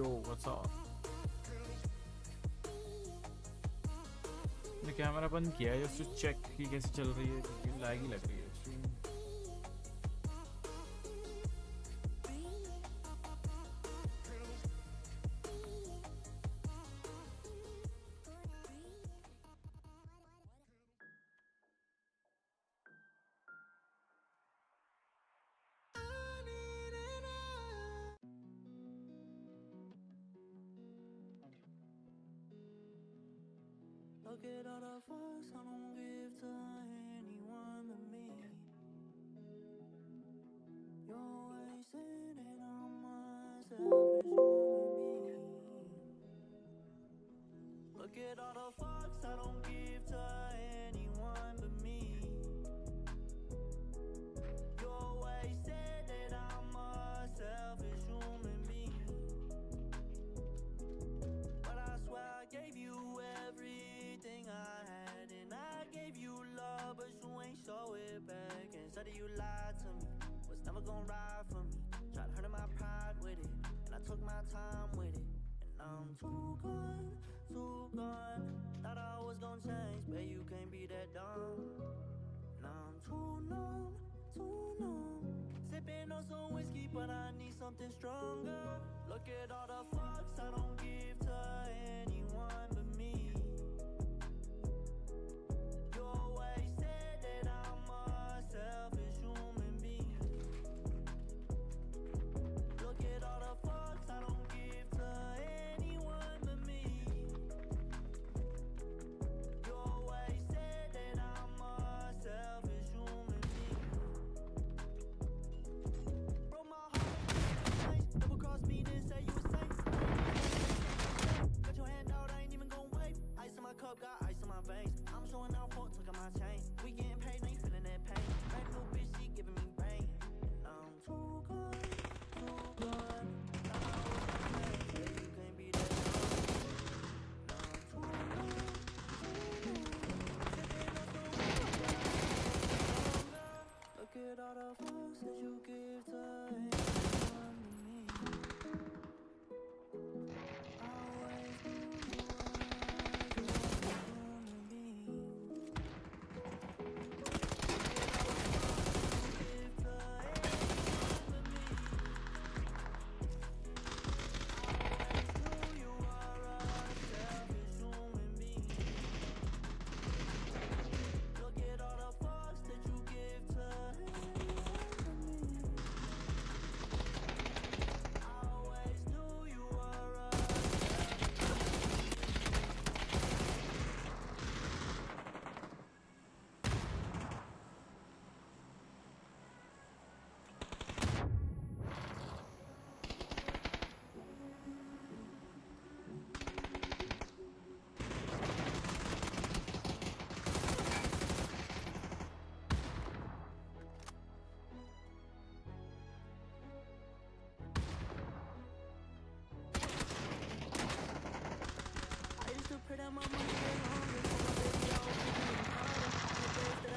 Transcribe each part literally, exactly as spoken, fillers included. Yo, what's up? मैंने camera बंद किया है जस्ट चेक कि कैसे चल रही है, क्योंकि लैग ही लग रही है stream. Get out of us, I don't give to anyone but me. You're always sitting on myself, me. Look at all the fucks I don't give to anyone but me. You're always sitting on myself, it's human me. But I swear I gave you every I had, and I gave you love, but you ain't show it back. Instead of you lied to me, was never gonna ride for me. Tried hurting my pride with it, and I took my time with it. And I'm too gone, too gone. Thought I was gonna change, but you can't be that dumb. And I'm too numb, too numb. Sipping on some whiskey, but I need something stronger. Look at all the fucks I don't give to anyone but me.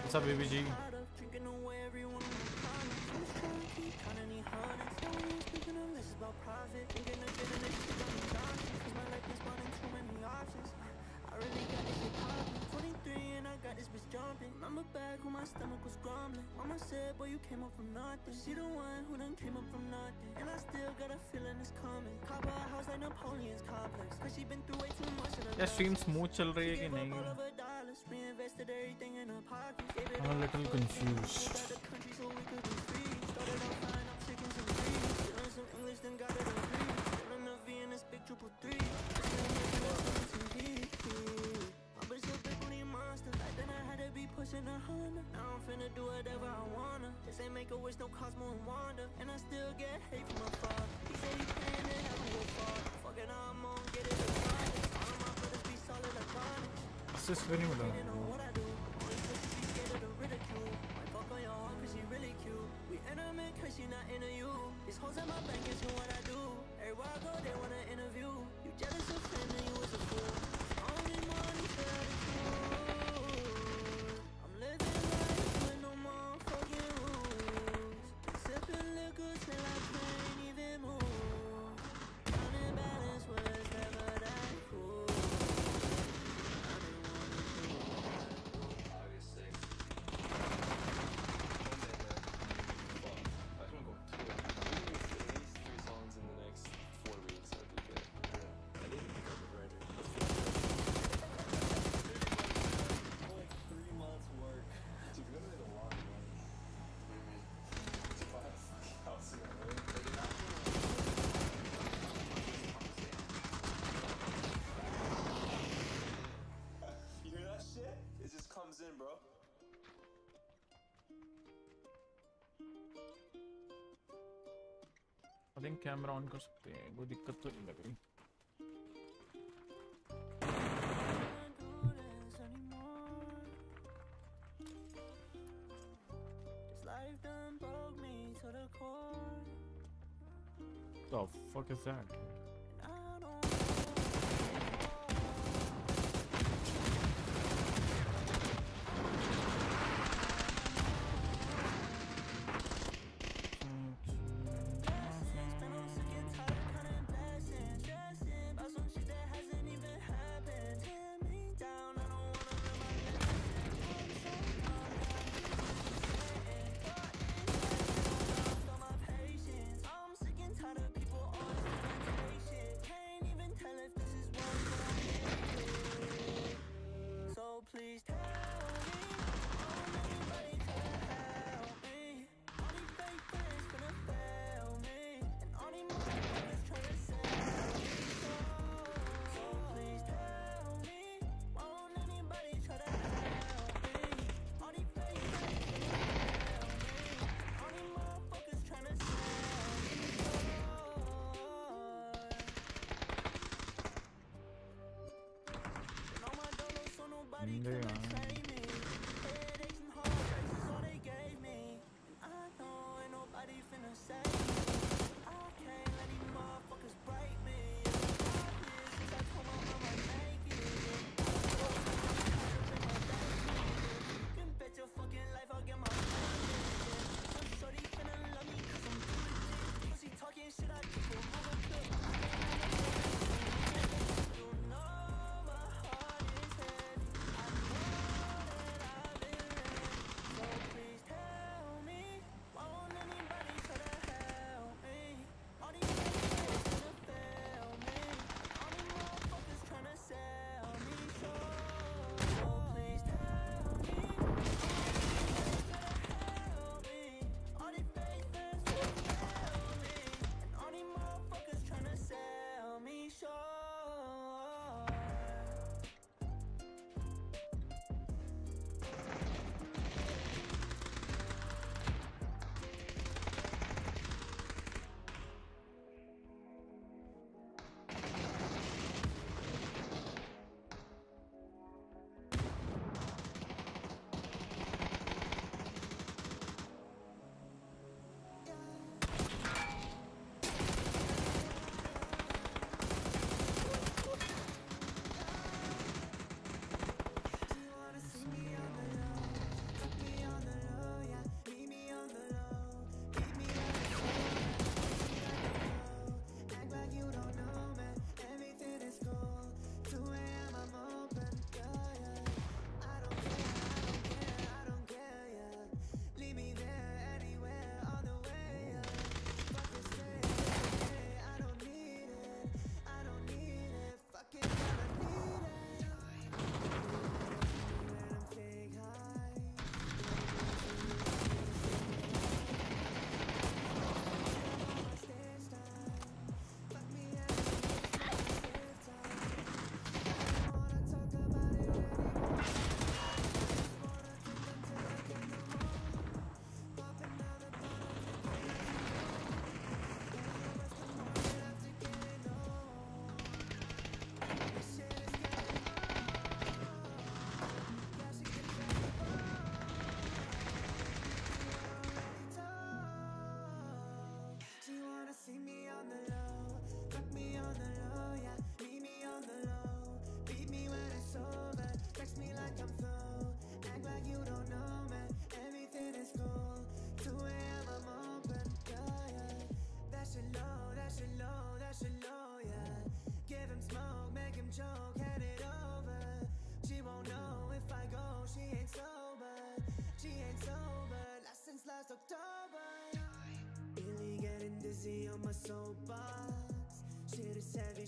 What's up, B B G? I'm back when my stomach was grumbling. Mama said, boy, you came up from nothing. She the one who done came up from nothing. And I still got a feeling it's coming. Cop a house like Napoleon's complex. Cause she been through way too much in her life. Yeah, stream smooth chal rahi hai ki nahi? Reinvested everything in her pocket. I'm a little confused. Like then I had to be pushing a hundred. Now I'm finna do whatever I wanna. This ain't make a wish, no Cosmo and Wanda. And I still get hate from afar. He say he playing and heaven will fall. Fuck it, I'm on, get it apart. All of my brothers be solid upon it. It's just very well done. You know what I do. Only cause she be scared of the ridicule. I fuck on your arm cause she really cute. We intimate cause she not into you. These hoes at my bank is what I do. Everywhere I go, they wanna interview. You jealous of him and you was a fool. Only money for the truth. Sippin' liquor till I can't even move. Running back I think camera on कर सकते हैं, कोई दिक्कत तो नहीं लग रही। What the fuck is that?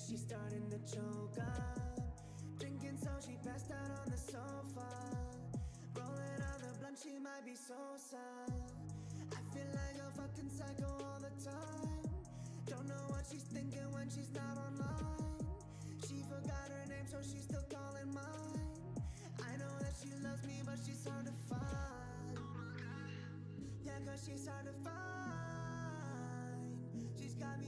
She's starting to choke up, drinking so she passed out on the sofa, rolling on the blunt, she might be so sad. I feel like a fucking psycho all the time, don't know what she's thinking when she's not online. She forgot her name so she's still calling mine. I know that she loves me but she's hard to find. Oh my God. Yeah, cause she's hard to find. She's got me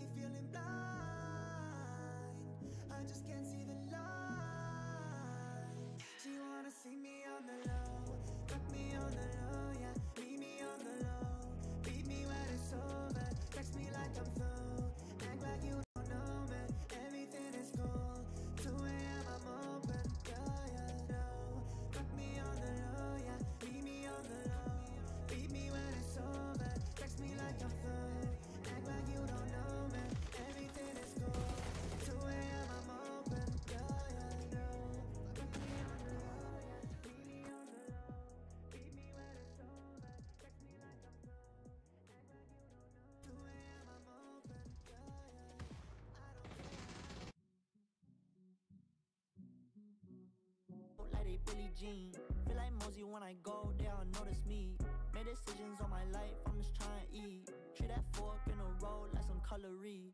Billie Jean. Feel like Mosey when I go, they all notice me. Made decisions on my life, I'm just trying to eat. Treat that fork in a roll like some cutlery.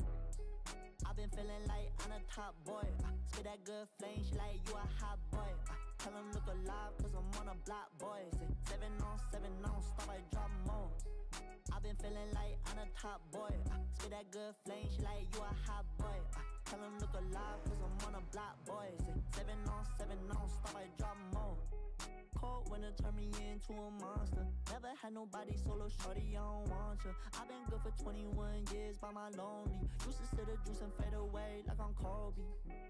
I've been feeling like I'm a top boy. uh, Spit that good flame, she like you a hot boy. uh, Tell him look alive, cause I'm on a block, boy. Say seven on, seven on, stop, I drop more. I've been feeling like I'm a top boy. uh, Spit that good flame, she like you a hot boy. uh, Tell him look alive, cause I'm on a block, boy. Say seven on, seven on, stop, I drop more. Cold winter turn me into a monster. Never had nobody solo, shorty, I don't want ya. I've been good for twenty-one years by my lonely. Used to sit the juice and fade away like I'm Kobe.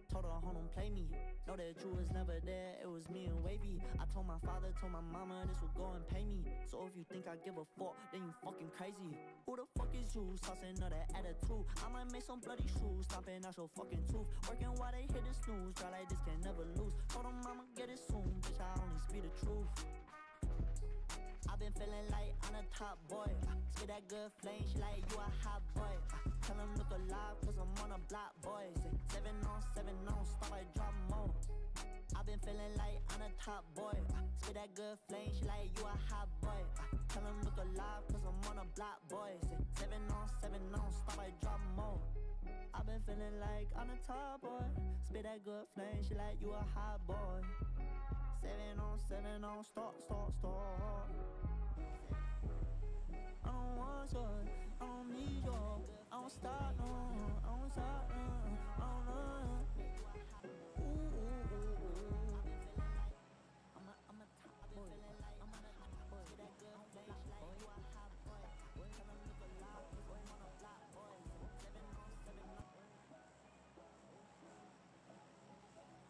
Told her, hold on, play me. Know that you was never there, it was me and Wavy. I told my father, told my mama, this would go and pay me. So if you think I give a fuck, then you fucking crazy. Who the fuck is you? Saucing all that attitude. I might make some bloody shoes, stomping out your fucking tooth. Working while they hit the snooze, dry like this, can never lose. Told them I'ma get it soon, bitch, I only speak the truth. I've been feeling like I'm a top boy. uh, Spit that good flame, she like you a hot boy. uh, Tell him look alive, cause I'm on a block, boy. Say seven on, seven on, stop, I drop more. I've been feeling like I'm a top boy. uh, Spit that good flame, she like you a hot boy. uh, Tell him look alive, cause I'm on a block, boy. Say seven on, seven on, stop, I drop more. I've been feeling like I'm a top boy. Spit that good flame, she like you a hot boy. Seven on, seven on, stop, stop, stop. I don't want you, I don't need you. I don't stop, no, I don't stop, no, I don't know. Ooh, ooh, ooh, ooh. I've been feeling like I'm a, I'm a top boy. I've been feeling like I'm a top boy. Get that good flame, she like you a hot boy. Boy, tell them look alive, boy, I'm on a block, boy. Seven on, seven on. Since you've been home,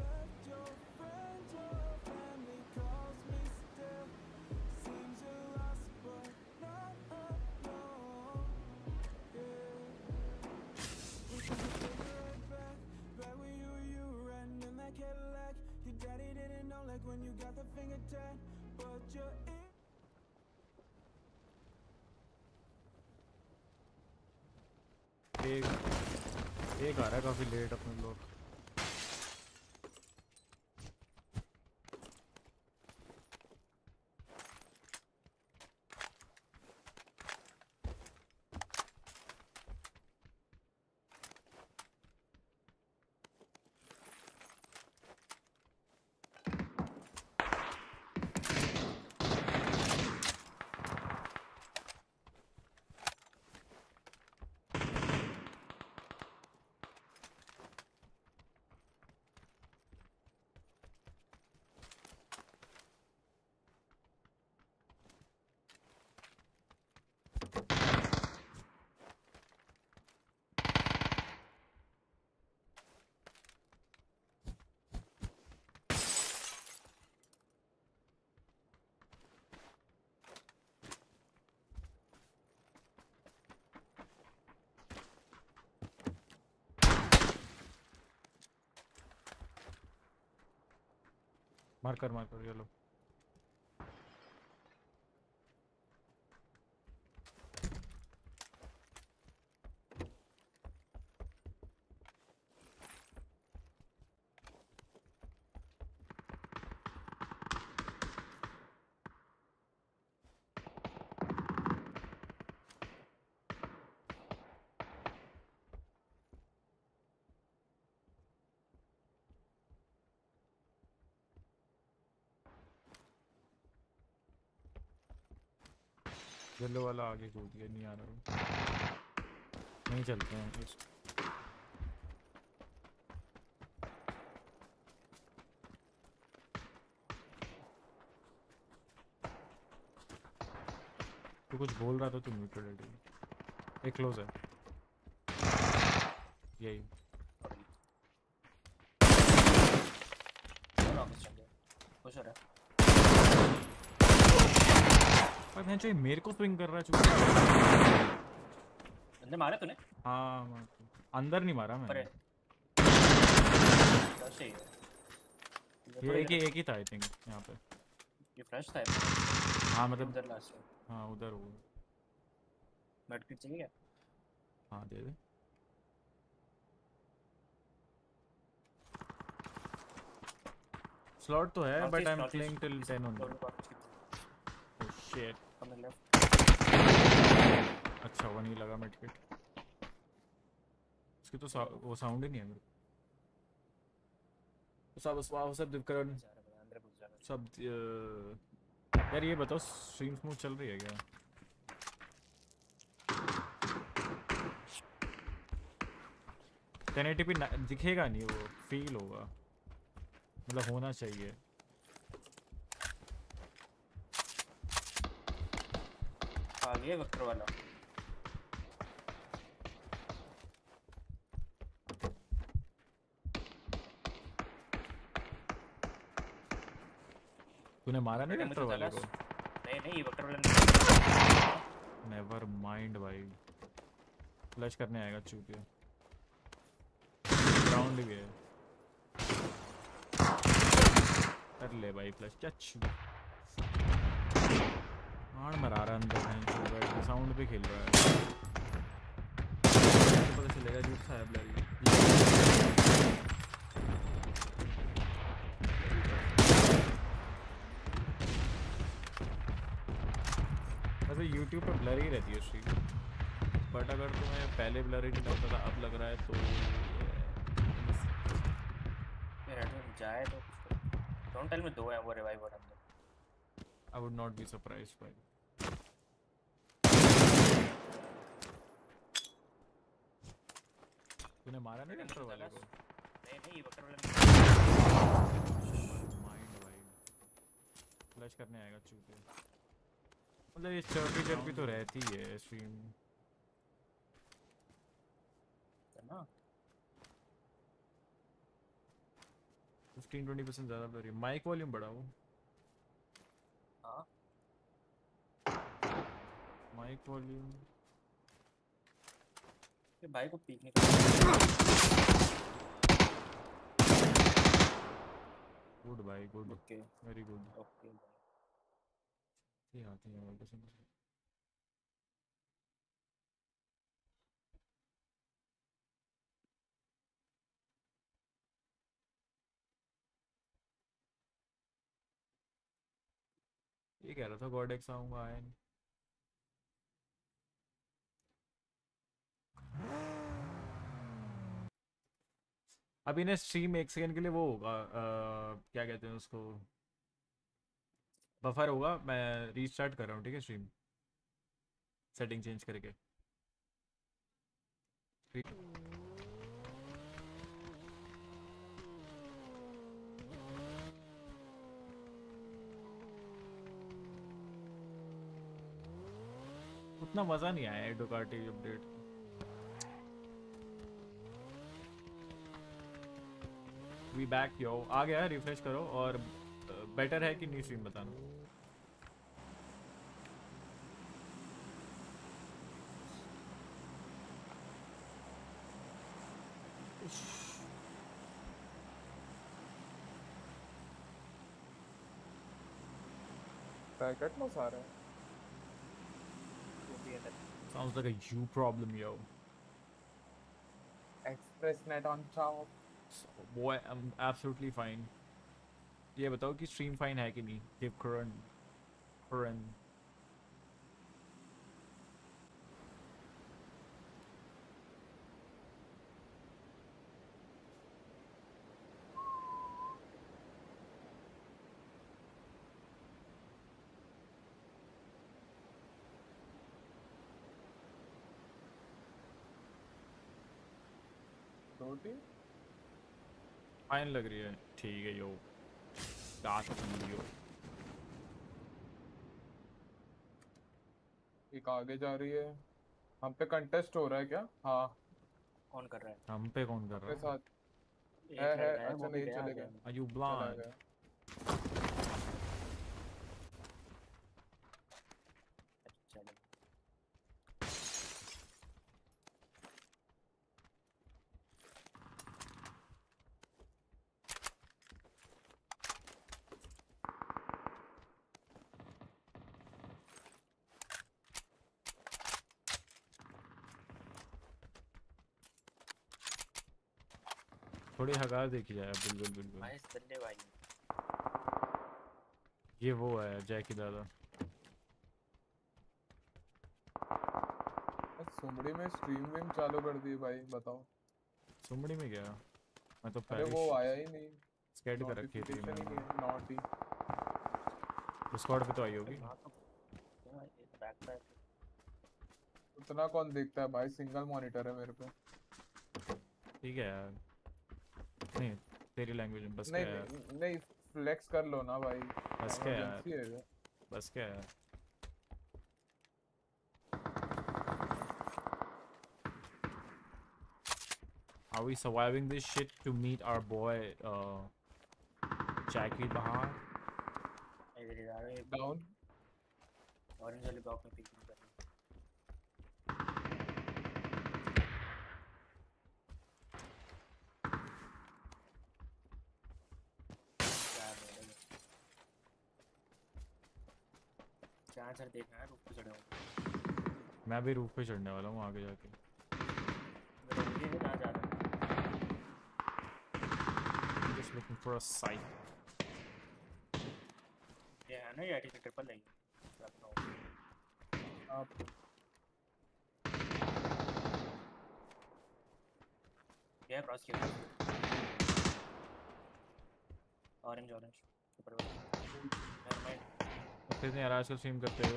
left your friends, your family calls me still. Seems you're lost, but not alone. Yeah, we couldn't take it right back, back when you were you ran in that Cadillac. Your daddy didn't know, like when you got the finger tight, but you're in. एक एक आ रहा है काफी late अपने लोग। Marker marker ये लो yellow वाला आगे कूद गया, नहीं आ रहा, नहीं चलते हैं कुछ। तू कुछ बोल रहा था, तू म्यूटेड है ठीक। एक क्लोज है यही। मैं चाहिए मेरे को स्विंग कर रहा है चुप। अंदर मारा तूने? हाँ मारा। अंदर नहीं मारा मैंने। ये एक ही एक ही था आई थिंक यहाँ पे। ये फ्रेश था। हाँ मतलब उधर लास्ट में। हाँ उधर हुआ। मेड किट चाहिए क्या? हाँ दे दे। स्लॉट तो है but I am playing till ten only. शेट कमिंग लेफ्ट। अच्छा वो नहीं लगा मेड किट। उसकी तो सा, वो साउंड ही नहीं है मेरे को। सब सब सब दिवकरण सब यार ये बताओ स्ट्रीम स्मूथ चल रही है क्या? टेन एटी पी दिखेगा नहीं, वो फील होगा, मतलब होना चाहिए। आ गया वेक्टर वाला। तूने मारा नहीं वेक्टर वाले को? नहीं नहीं वेक्टर वाला नहीं। नेवर माइंड भाई, फ्लैश करने आएगा चूतिया। ग्राउंड भी है। कर ले भाई फ्लैश, क्या चूतिया मार मरा रहा अंदर है। साउंड पे खेल रहा है, पता चलेगा झूठ सा है ब्लरी। YouTube पर ब्लरी रहती है स्ट्रीम, बट अगर तुम्हें पहले ब्लरी नहीं लगता था अब लग रहा है तो जाए तो डोंट टेल में दो है वो रिवाइव और अंदर। I would not be surprised by it. तूने मारा नहीं वेक्टर वाले को? नहीं नहीं वेक्टर वाले माइंड वाइड फ्लैश करने आएगा चूते। मतलब ये चर्बी चर्बी तो रहती है स्ट्रीम में ना। पंद्रह बीस परसेंट ज्यादा बढ़ रही है। माइक वॉल्यूम बढ़ाओ। Mic volume. ये भाई को पीक नहीं कर। गुड भाई good. Okay very good. Okay ये आते हैं वापस। ये कह रहा था गॉड एक्स आऊंगा आयन। अभी ना स्ट्रीम एक सेकंड के लिए वो होगा, क्या कहते हैं उसको, बफर होगा। मैं रीस्टार्ट कर रहा हूँ ठीक है स्ट्रीम सेटिंग चेंज करके। उतना मजा नहीं आया डोकार्टी अपडेट। We back yo, आ गया है, रिफ्रेश करो। और बेटर है कि न्यू स्ट्रीम बताना। पैकेट में सारे sounds like a you problem yo। Express net on top। वो एब्सोल्युटली फाइन। ये बताओ कि स्ट्रीम फाइन है कि नहीं। गिव करन करन फाइन लग रही है ठीक है यो। एक आगे जा रही है। हम पे कंटेस्ट हो रहा है क्या? हाँ कौन कर रहा है? हम पे कौन कर रहा है? साथ है है अच्छा नहीं चलेगा। Are you blind? थोड़ी हगार देखी जाए। बिल्कुल बिल्कुल ये वो है जैकी दादा सुमड़ी में स्ट्रीम विम चालू कर दी भाई। बताओ सुमड़ी में गया मैं तो, अरे वो आया ही नहीं। स्केट कर रखी थी मैंने नॉटी डिस्कॉर्ड पे तो आई होगी। उतना कौन देखता है भाई, सिंगल मॉनिटर है मेरे पे। ठीक है यार नहीं तेरी लैंग्वेज में बस नहीं, क्या नहीं, नहीं फ्लेक्स कर लो ना भाई। बस क्या यार बस क्या यार Are we surviving this shit to meet our boy uh Jackie Bahar? Down. Orange wale block mein pick karna. Charger dekha hai, roof pe chadha hu. Main bhi roof pe chadhne wala hu aage jaake. Ye kaha ja raha hai? Looking for a site. Yeah, no, yeah, I think triple line. Up. Yeah, cross here. Orange, orange. Super. Never mind. कितने आराज को stream करते हो?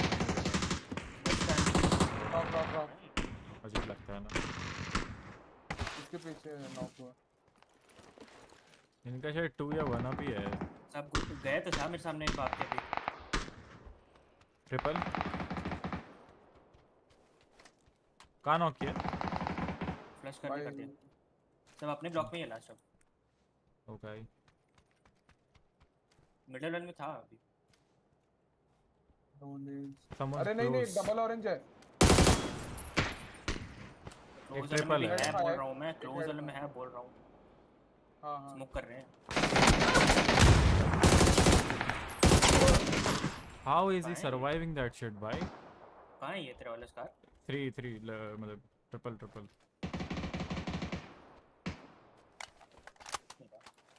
Knock, knock, knock. अजीब लगता है ना। इसके पीछे knock हुआ। इनका शायद टू या वन भी है। सब कुछ गए तो था मेरे सामने बात कर दी। ट्रिपल कहाँ नॉक किया? फ्लैश करके कर दिया। सब अपने ब्लॉक में ही है लास्ट सब। ओके। मिडल रन में था अभी। अरे नहीं नहीं डबल ऑरेंज है। एक ट्रिपल है बोल रहा हूँ मैं, क्लोजर में है बोल रहा हूँ। हाँ हाँ स्मोक कर रहे हैं। How is he surviving that shit भाई? कहाँ है ये तेरा वाला स्कार? थ्री थ्री मतलब ट्रिपल ट्रिपल।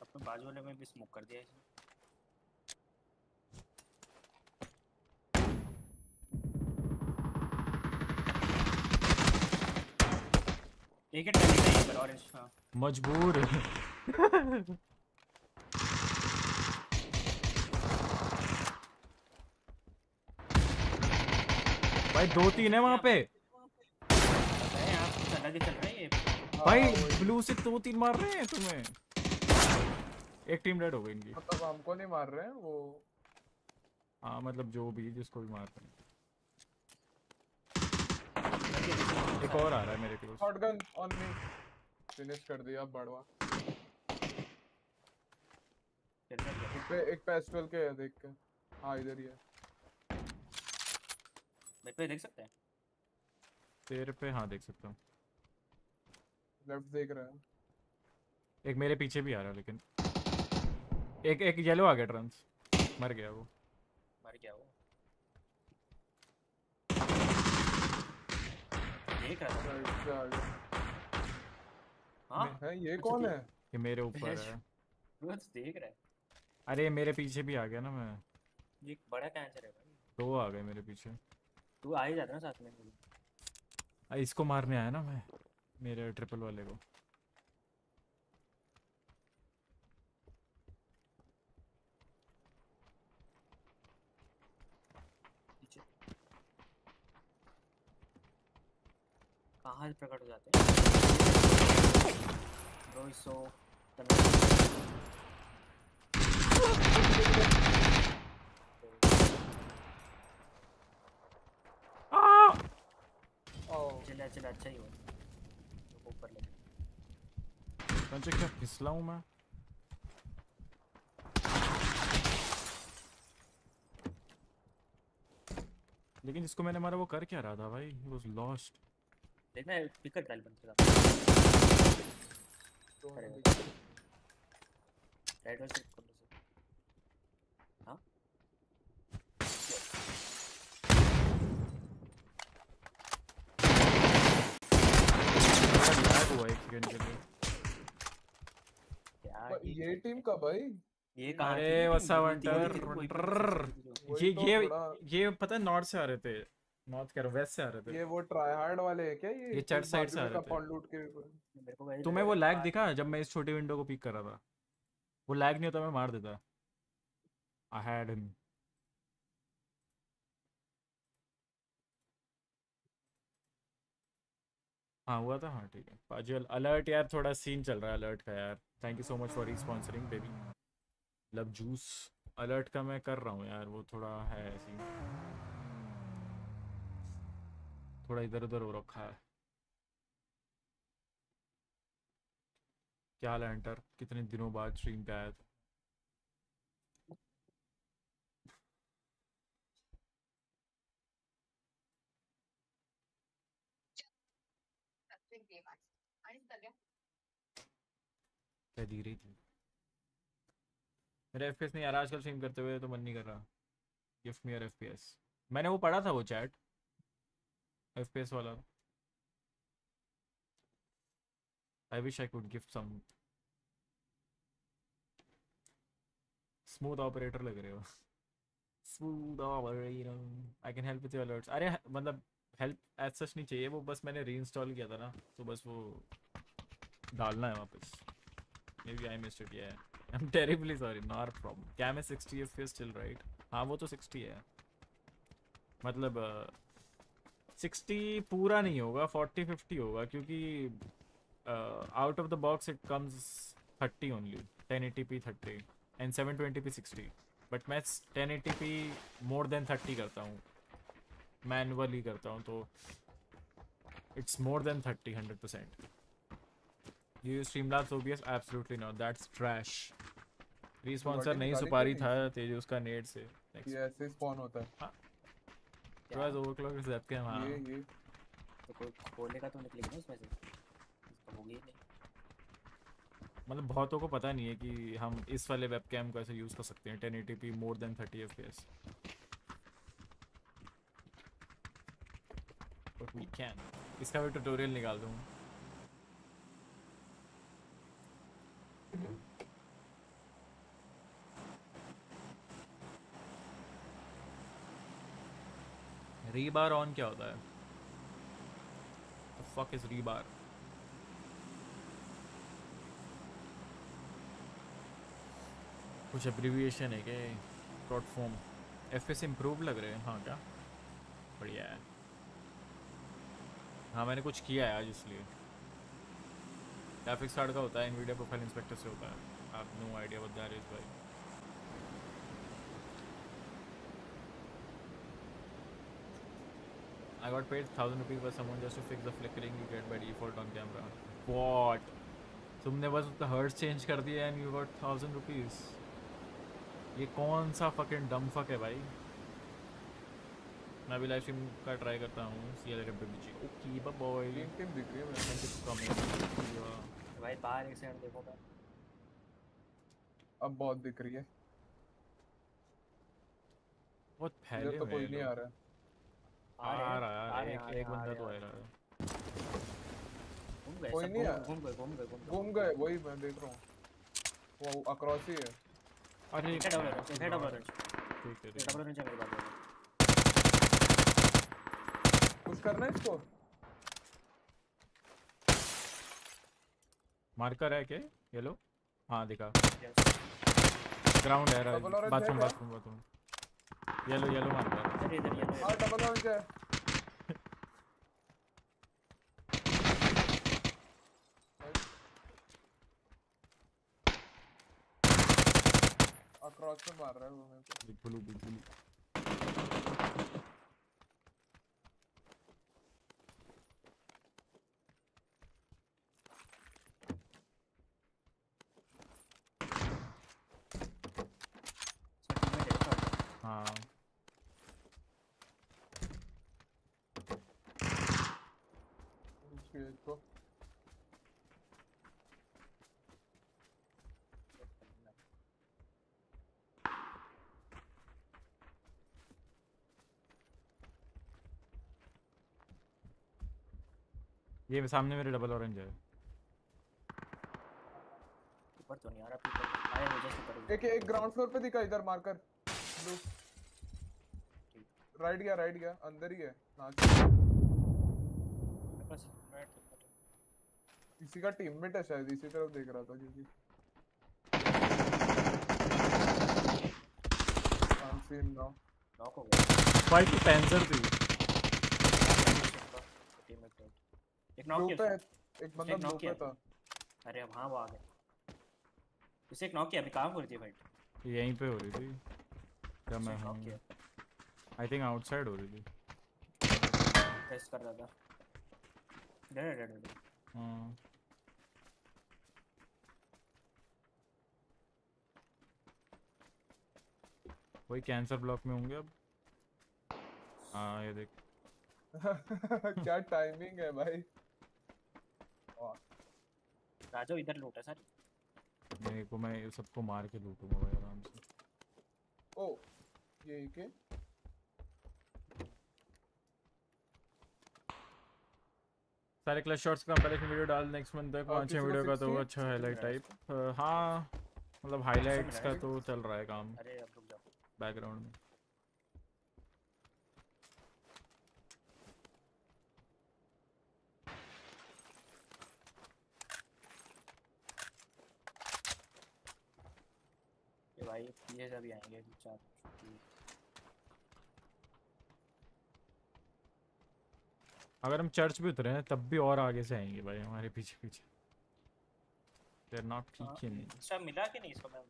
अपने बाजू वाले में भी स्मोक कर दिया इसने। एक हिट करने का है ऑरेंज। हाँ मजबूर भाई दो तीन है वहां पे। भाई ब्लू से दो तीन मार रहे हैं तुम्हें। एक टीम डेड हो गई इनकी। मतलब हमको नहीं मार रहे हैं वो। हाँ मतलब जो भी जिसको भी मार रहे हैं। एक और आ रहा है मेरे close. Shotgun on me. Finish कर दिया बड़वा। पे एक पेस्टल के है देख के। हाँ इधर ही है। मेरे पे देख सकते हैं? तेरे पे हाँ देख सकता हूँ। लेफ्ट देख रहा है। एक मेरे पीछे भी आ रहा है लेकिन। एक एक येलो आ गया ट्रांस। मर गया वो। मर गया वो। ये क्या है? हां है ये कौन है? ये मेरे ऊपर है। तू देख रहा है? अरे मेरे पीछे भी आ गया ना मैं। ये बड़ा कैंसर है भाई। दो आ गए मेरे पीछे। तू आ ही जाता ना साथ में। आ इसको मारने आया ना मैं, मेरे ट्रिपल वाले को। कहाँ प्रकट हो जाते हैं? सौ चला चला अच्छा ही हो ऊपर क्या फिसला हूँ मैं। लेकिन जिसको मैंने मारा वो कर क्या रहा था भाई? वो लॉस्ट देखना पिकर डाल बनता है। राइट वाले से हां लैग हुआ एक सेकंड के लिए। ये टीम का भाई ये अरे वसा ये ये ये पता है नॉर्थ से आ रहे थे, नॉर्थ कह रहा हूं वेस्ट से आ रहे थे। ये वो ट्राई हार्ड वाले है क्या? ये ये चैट साइड से आ रहे थे। तुम्हें वो लैग दिखा जब मैं इस छोटी विंडो को पिक कर रहा था? वो लैग नहीं होता मैं मार देता। I had him. हाँ हुआ था, हाँ ठीक है। पाजुल अलर्ट यार, थोड़ा सीन चल रहा है अलर्ट का यार। Thank you so much for sponsoring baby love juice. Alert का मैं कर रहा हूँ यार, वो थोड़ा है सीन, थोड़ा इधर उधर हो रखा है। क्या लैंटर कितने दिनों बाद स्ट्रीम पे आया था। क्या दी रही थी मेरे एफपीएस नहीं यार आजकल स्ट्रीम करते हुए तो मन नहीं कर रहा। गिफ्ट मी योर एफपीएस, मैंने वो पढ़ा था वो चैट एफपीएस वाला। I wish I could gift some. Smooth operator लग रहे हो। Smooth operator I can help with your alerts. अरे मतलब हेल्प एज सच नहीं चाहिए, वो बस मैंने रीइंस्टॉल किया था ना तो बस वो डालना है वापस। Maybe I missed it, या I am terribly sorry. Not a problem. क्या मैं sixty F P S still right? हाँ वो तो सिक्सटी है, मतलब सिक्सटी uh, पूरा नहीं होगा, फोर्टी फिफ्टी होगा क्योंकि out of the box it comes thirty only. Ten eighty P thirty and seven twenty P sixty, but मैं ten eighty P more than thirty करता हूँ, मैनुअली करता हूँ तो it's more than thirty hundred percent. You use Streamlabs OBS? Absolutely not, that's trash. रिस्पॉन्सर नहीं सुपारी था तेज उसका नेट से। ये ऐसे स्पॉन होता है हां, थोड़ा ओवरक्लॉक इस ऐप के। हां ये ये तो कोई खोलने का तो निकलेगा उसमें से, इसको होगी नहीं। मतलब बहुतों को पता नहीं है कि हम इस वाले वेबकैम को ऐसे यूज कर सकते हैं ten eighty P more than thirty F P S. But we can, इसका भी ट्यूटोरियल निकाल दूंगा। रीबार ऑन क्या होता है? The fuck is rebar? कुछ एब्रिविएशन है क्या? प्लेटफॉर्म एफएस इम्प्रूव लग रहे हैं। हाँ क्या बढ़िया है। हाँ मैंने कुछ किया है आज इसलिए। ग्राफिक्स कार्ड का होता है, एनवीडिया प्रोफाइल इंस्पेक्टर से होता है। आप no idea what that is भाई। I got paid thousand rupees by someone just to fix the flickering you get by default on camera. What? तुमने बस उसका हर्ट्स चेंज कर दिया and you got thousand rupees. ये कौन सा fucking dumb fuck है भाई? मैं भी लाइव स्ट्रीम का ट्राई करता हूँ। C L F B G okay bye boy. Team दिख रही है मैंने कुछ कमेंट भाई बाहर एक सेकंड देखो मैं। अब बहुत दिख रही है, बहुत फैले हुए तो कोई नहीं आ रहा है। आ रहा यार एक एक बंदा तो आ रहा है। कोई नहीं है, घूम गए घूम गए घूम गए वही मैं देख रहा हूं। वो अक्रॉस ही है। अरे इधर डबल है, इधर डबल है, ठीक है डबल नहीं चल रहा। पुश करना है इसको। मार्कर है क्या येलो? हां दिखा ग्राउंड है यार। Bathroom bathroom bathroom yellow yellow मारता है। अरे इधर येलो और डबल हो गया। अक्रॉस से मार रहा है वो मेरे को। बिल्कुल बिल्कुल हां को ये सामने मेरे डबल ऑरेंज है। पर तो नहीं आ रहा पीछे। आया मुझे से पर एक एक ग्राउंड फ्लोर पे दिखा इधर मार्कर ब्लू। राइट गया राइट गया अंदर ही है बस। इसी का टीममेट है शायद, इसी तरफ देख रहा था क्योंकि नॉक हो गया। फाइट की पैंजर थी टीममेट। एक नॉक किया एक बंदा नॉक किया था। अरे अब हां वो आ गया, उसे एक नॉक किया। अभी कहां हो रही थी फाइट? यहीं पे हो रही थी क्या? मैं नॉक किया आई थिंक आउटसाइड हो रही थी। टेस्ट कर रहा था डर डर डर। हां वही कैंसर ब्लॉक में होंगे अब। हां ये देख क्या टाइमिंग है भाई। राजू इधर लूटा सर मेरे को, मैं सबको मार के लूटूंगा भाई आराम से। ओ ये के सारे क्लच शॉट्स का कंपैरिजन वीडियो डाल नेक्स्ट मंथ तक। पांचवें वीडियो का तो अच्छा हाईलाइट टाइप। हां मतलब हाईलाइट्स का तो चल रहा है काम। अरे अब रुक जाओ बैकग्राउंड में। ये भाई ये सब आएंगे चार अगर हम चर्च पे उतरे हैं तब भी और आगे से आएंगे भाई हमारे पीछे पीछे। They are not ticking. अच्छा मिला कि नहीं इसको? मैं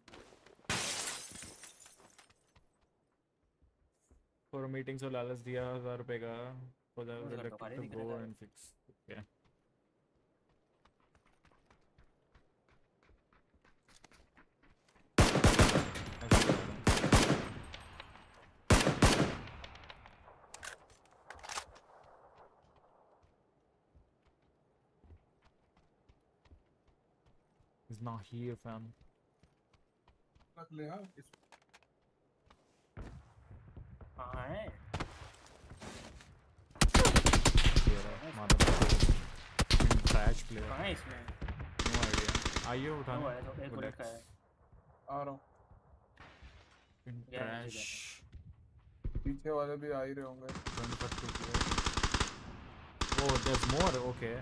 फॉर मीटिंग सो लालच दिया हजार रुपए का। For the go and fix. Okay He's not here, fam. रख ले हाँ इस। कहाँ है? ये रहा मारा ट्रैश प्लेयर। कहाँ है इसमें? No idea। आइए उठाने। एक बुलेट का है। आ रहा हूँ। ट्रैश। पीछे वाले भी आ ही रहे होंगे। वन पर two player. Oh, there's more. Okay.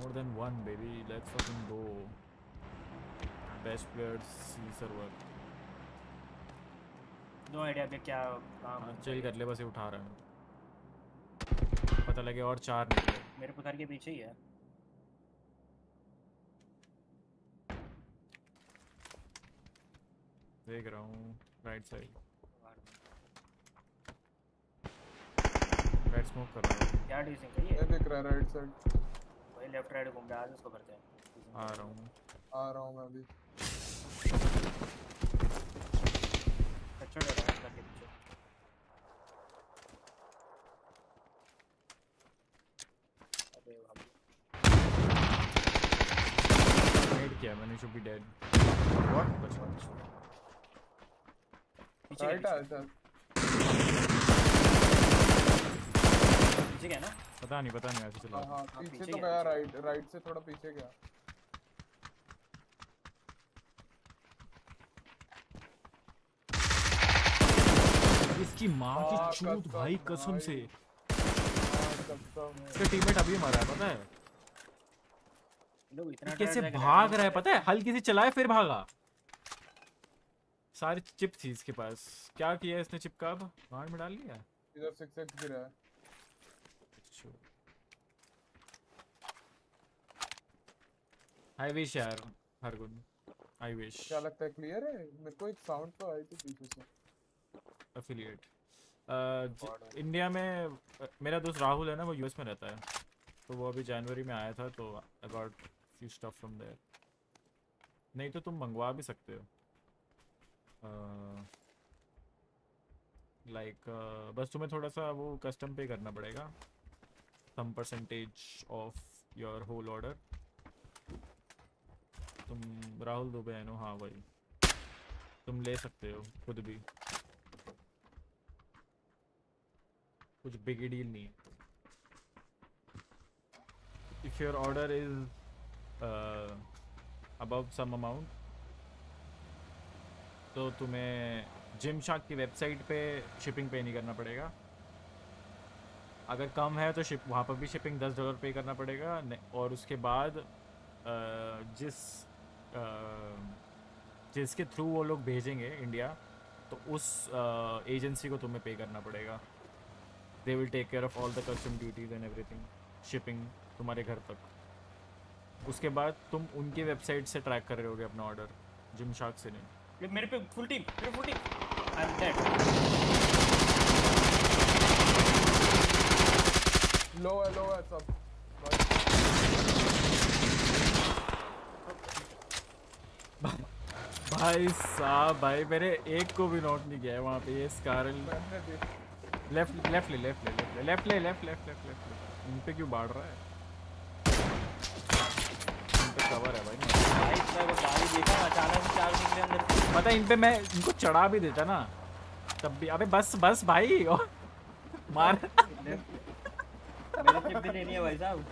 More than one, baby. Let's fucking go. Best players, C server. No idea पे क्या काम है? चल कर ले बस ये उठा रहा हूँ। पता लगे और चार निकले। मेरे पुतार के पीछे ही है। देख रहा हूँ right side. Right smoke कर रहा हूँ। क्या डीसिंग करी है? देख रहा right side. लेफ्ट राइट घूम रहा है उसको करते हैं। आ रहा हूं आ रहा हूं मैं अभी। अच्छा डर रहा है करके पीछे। अबे भाई मेड किया मैंने। Should be dead. व्हाट कुछ पीछे राइट आ सर। पीछे गया ना? पता नहीं पता नहीं ऐसे चला। हां पीछे तो गया। राइट राइट से थोड़ा पीछे गया। इसकी मां की चूत भाई कसम से। इसका टीममेट अभी मारा है पता है? इतना कैसे भाग रहा है पता है? हल्की सी चलाए फिर भागा। सारी चिप थी इसके पास। क्या किया इसने चिप का? अब गांड में डाल लिया। इधर सिक्स एक्स गिरा है। आई विश यार हर गुड आई विश। क्या लगता है क्लियर है? मेरे को एक साउंड तो आई थी पीछे से। एफिलिएट इंडिया में मेरा दोस्त राहुल है ना, वो यूएस में रहता है, तो वो अभी जनवरी में आया था, तो I got few stuff from there. नहीं तो तुम मंगवा भी सकते हो लाइक uh, like, uh, बस तुम्हें थोड़ा सा वो कस्टम पे करना पड़ेगा, some percentage of your whole order. तुम राहुल दुबे है ना? हाँ भाई तुम ले सकते हो खुद भी, कुछ बिग डील नहीं है। If your order is uh, above some amount. तो तुम्हें जिम शार्क की वेबसाइट पे शिपिंग पे नहीं करना पड़ेगा. अगर कम है तो शिप वहाँ पर भी शिपिंग दस डॉलर पे करना पड़ेगा. और उसके बाद जिस जिसके थ्रू वो लोग भेजेंगे इंडिया, तो उस एजेंसी को तुम्हें पे करना पड़ेगा. They will take care of all the custom duties and everything, shipping तुम्हारे घर तक. उसके बाद तुम उनकी वेबसाइट से ट्रैक कर रहे होगे अपना ऑर्डर, जिम शार्क से नहीं. मेरे पे फुल टीम, मेरे full team, I am dead. Low है, लो है सब. भाई साहब, भाई मेरे एक को भी नोट नहीं किया है वहाँ पे. ये स्कारल लेफ्ट लेफ्ट ले लेफ्ट ले लेफ्ट ले लेफ्ट लेफ्ट लेफ्ट लेफ्ट इन पे क्यों बाढ़ रहा है? इन पे कवर है भाई. गाड़ी देखा अचानक चार मिनट अंदर, पता है इन पे मैं इनको चढ़ा भी देता ना तब भी. अबे बस बस भाई, और मार नहीं है भाई साहब.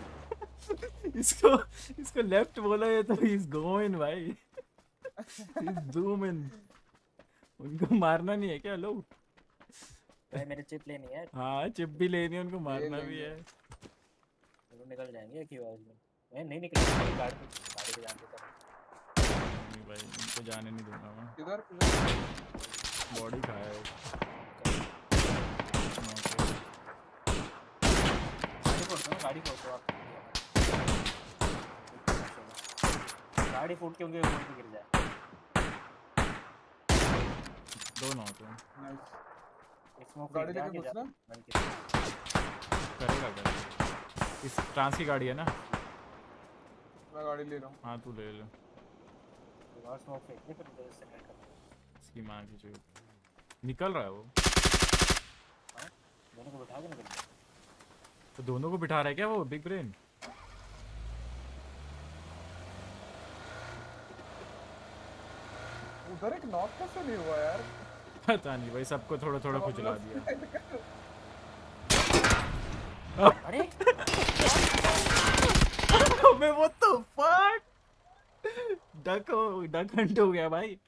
इसको इसको लेफ्ट बोला है तो इज गोइन भाई. उनको मारना नहीं है क्या लोग? भाई मेरे चिप लेनी है. हाँ चिप भी लेनी है, उनको मारना भी है. लोग निकल जाएंगे की आवाज में. मैं नहीं निकलेंगे, गाड़ी गाड़ी पे जाने देता नहीं भाई, उनको जाने नहीं दूंगा मैं. इधर बॉडी खाया है गाड़ी फोड़ो, गाड़ी फोड़ो आप. गाड़ी फूट के उनके ऊपर से गिर जाए. दोनों होते हैं. नाइस. गाड़ी लेके घुसना करेगा क्या? इस ट्रांस की गाड़ी है ना, मैं गाड़ी ले रहा हूँ. हाँ तू ले ले. और स्मोक फेंकने पर इधर से सेट कर. इसकी माँ की जो निकल रहा है वो. हाँ दोनों को बिठा के निकल रहा है. तो दोनों को बिठा रहा है क्या वो बिग ब्रेन? उधर एक नॉक कैसे नहीं हुआ यार? पता नहीं भाई, सबको थोड़ा थोड़ा खुजला दिया. अरे मैं वो तो फट डक डक हंट हो गया भाई. भाई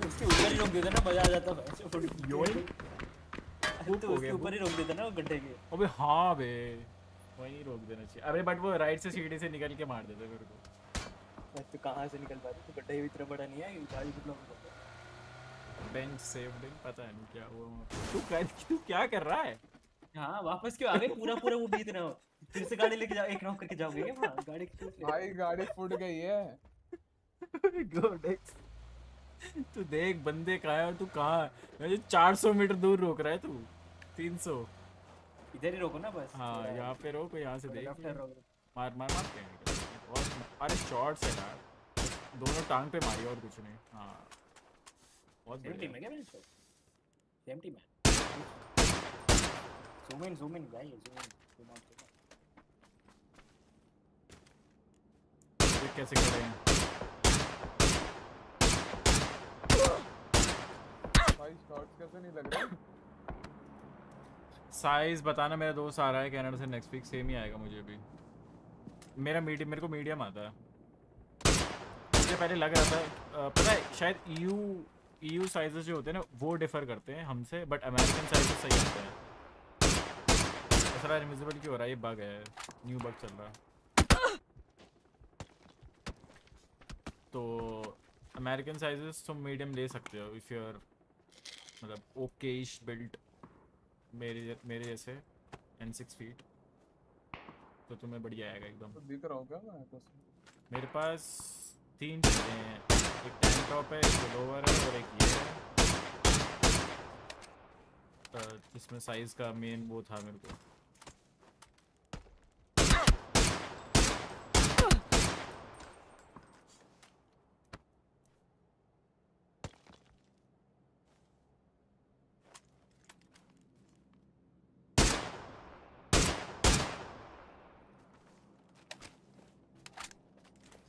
उसके ऊपर लोग देते ना, मजा आ जाता भाई. तो उसके ऊपर ही रोक देता ना वो गड्ढे के. अबे हाँ बे, वहीं रोक देना चाहिए. अरे बट वो राइट से सीढ़ी से निकल के मार देता मेरे को. तो कहाँ से निकल पाते? तो गड्ढे भी इतना बड़ा नहीं है, गाड़ी कितना होता है. बेंच सेव्ड इन, पता नहीं क्या हुआ. तू क्या तू क्या कर रहा है? हाँ वापस क्यों आ गए? पूरा पूरा वो बीत रहा हो फिर से. गाड़ी लेके जाओ, एक नॉक करके जाओगे क्या? गाड़ी भाई गाड़ी फूट गई है. गुड एक्स. तू देख बंदे कहाँ है और तू कहाँ है. मुझे चार सौ मीटर दूर रोक रहा है तू. तीन सौ इधर ही रोको ना बस. हाँ यहाँ पे रोको, यहाँ से देख. मार मार मार के. और अरे शॉट्स है यार, दोनों टांग पे मारी और कुछ नहीं. हाँ बहुत बढ़िया है. क्या मेरी शॉट सेम टीम है? ज़ूम इन ज़ूम इन भाई ज़ूम इन कैसे कर रहे हैं? भाई शॉट्स कैसे नहीं लग रहा? साइज बताना. मेरा दोस्त आ रहा है कनाडा से नेक्स्ट वीक, सेम ही आएगा. मुझे भी मेरा मीडियम, मेरे को मीडियम आता है. मुझे पहले लग रहा था, पता है शायद ईयू ईयू साइजेस जो होते हैं ना वो डिफर करते हैं हमसे, बट अमेरिकन साइजेस सही होते हैं. ऐसा इनविजिबल क्यों हो रहा है? ये बग है, न्यू बग चल रहा है. तो अमेरिकन साइजेस तुम मीडियम ले सकते हो इफ़ यू आर मतलब ओके इश बिल्ड मेरे मेरे जैसे एंड सिक्स फीट, तो तुम्हें बढ़िया आएगा एकदम. तो दिख रहा होगा मैं तो. मेरे पास तीन चीज़ें हैं, एक टैंक टॉप है, एक लोअर है और एक ये है. इसमें साइज़ का मेन वो था मेरे को.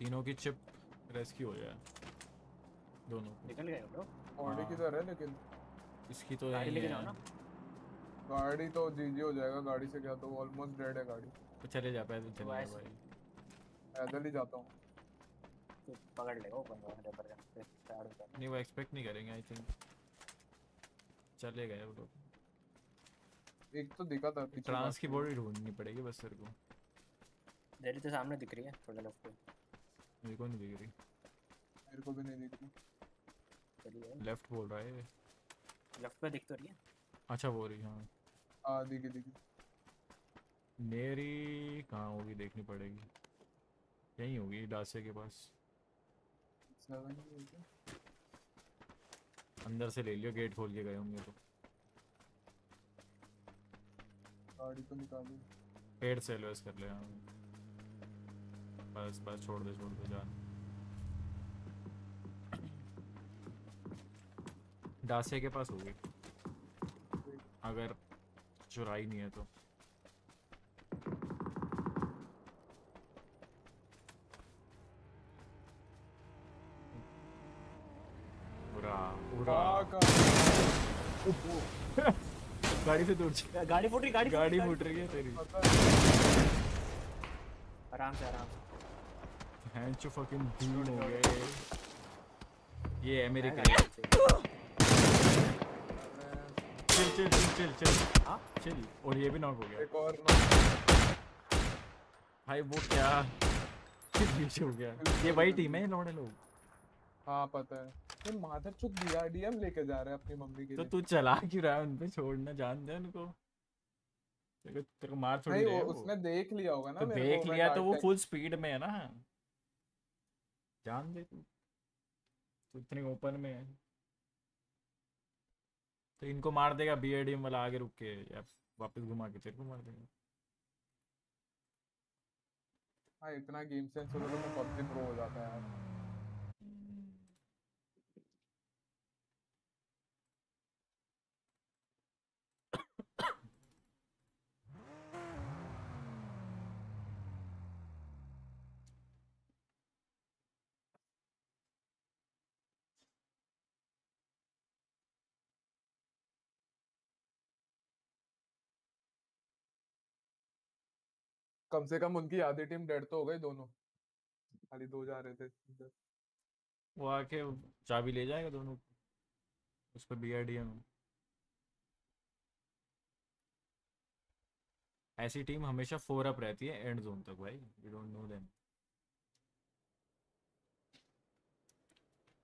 तीनों की चिप रेस्क्यू हो जाए. दोनों निकल गए. बॉडी किधर है? लेकिन इसकी तो गाड़ी लेके जाओ ना। गाड़ी तो जीजी हो जाएगा, गाड़ी से क्या तो ऑलमोस्ट डेड है गाड़ी। तो चले जा पैदल, चले जा भाई पैदल ही जाता हूं। तो पकड़ लेगा वो बंदा पर पे चार बजे। नहीं वो एक्सपेक्ट नहीं करेंगे आई थिंक। चले गए वो लोग। एक तो दिखा था पीछे, ट्रांस की बॉडी ढूंढनी पड़ेगी बस सर को। देरी तो सामने दिख रही है थोड़ा लेफ्ट पे। मेरे को नहीं दिख रही, मेरे को भी नहीं दिख रही। चलिए लेफ्ट बोल रहा है, लेफ्ट पे दिख तो रही है। अच्छा वो रही हां आ दिखी दिखी। मेरी कहां होगी देखनी पड़ेगी, यहीं होगी डासे के पास। अंदर से ले लियो, गेट खोल के गए होंगे तो। गाड़ी तो निकाल पेड़ से एलवेस कर ले। हां बस बस छोड़ दे छोड़ दे जान। डासे के पास होगी अगर चुराई नहीं है तो। उड़ा उड़ा गाड़ी से दूर चल। गाड़ी फूट रही, गाड़ी गाड़ी फूट रही है तेरी। आराम से आराम से हैंचो फकिंग दूर हो गए। ये अमेरिकन चल चल चल चल हां चल। और ये भी नॉक हो गया, एक और नॉक। भाई वो क्या किस पीछे हो गया। ये वही टीम है लौड़े लोग। हां पता है ये मादरचोद डीआरडीएम लेके जा रहे हैं अपनी मम्मी के लिए। तो तू चला क्यों रहा है उन पे, छोड़ना जान दे उनको। देखो तेरे को मार छोड़ी दे। उसने देख लिया होगा ना, मेरे को देख लिया तो वो फुल स्पीड में है ना जान दे तू। तो इतने ओपन में है तो इनको मार देगा बीएडीएम वाला आगे रुक के, या वापस घुमा के तेरे को मार देगा। हाँ इतना गेम सेंस होता है तो पबजी प्रो हो जाता है यार। कम से कम उनकी आधी टीम डेड तो हो गई दोनों, खाली दो जा रहे थे। वो आके चाबी ले जाएगा दोनों, उस पर बीआरडीएम। ऐसी टीम हमेशा फोर अप रहती है एंड जोन तक भाई। यू डोंट नो देम,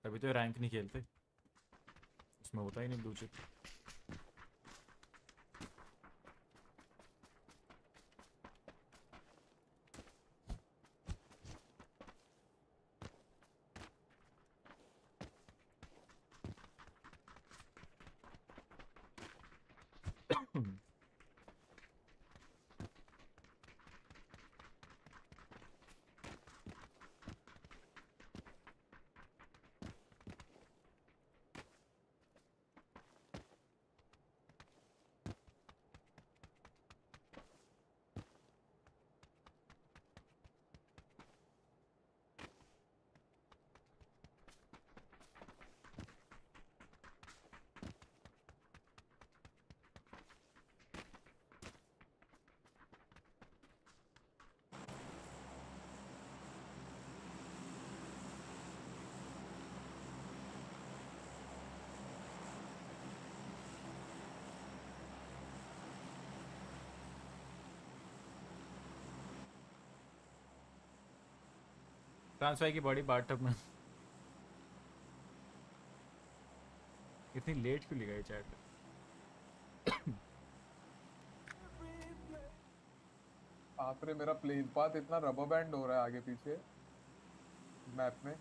तभी तो रैंक नहीं खेलते, उसमें होता ही नहीं ब्लू चिप। ट्रांसफाई की बॉडी बाथटब में। इतनी लेट क्यों लिखा है चैट पे? आप रे मेरा प्ले पाथ इतना रबर बैंड हो रहा है आगे पीछे मैप में।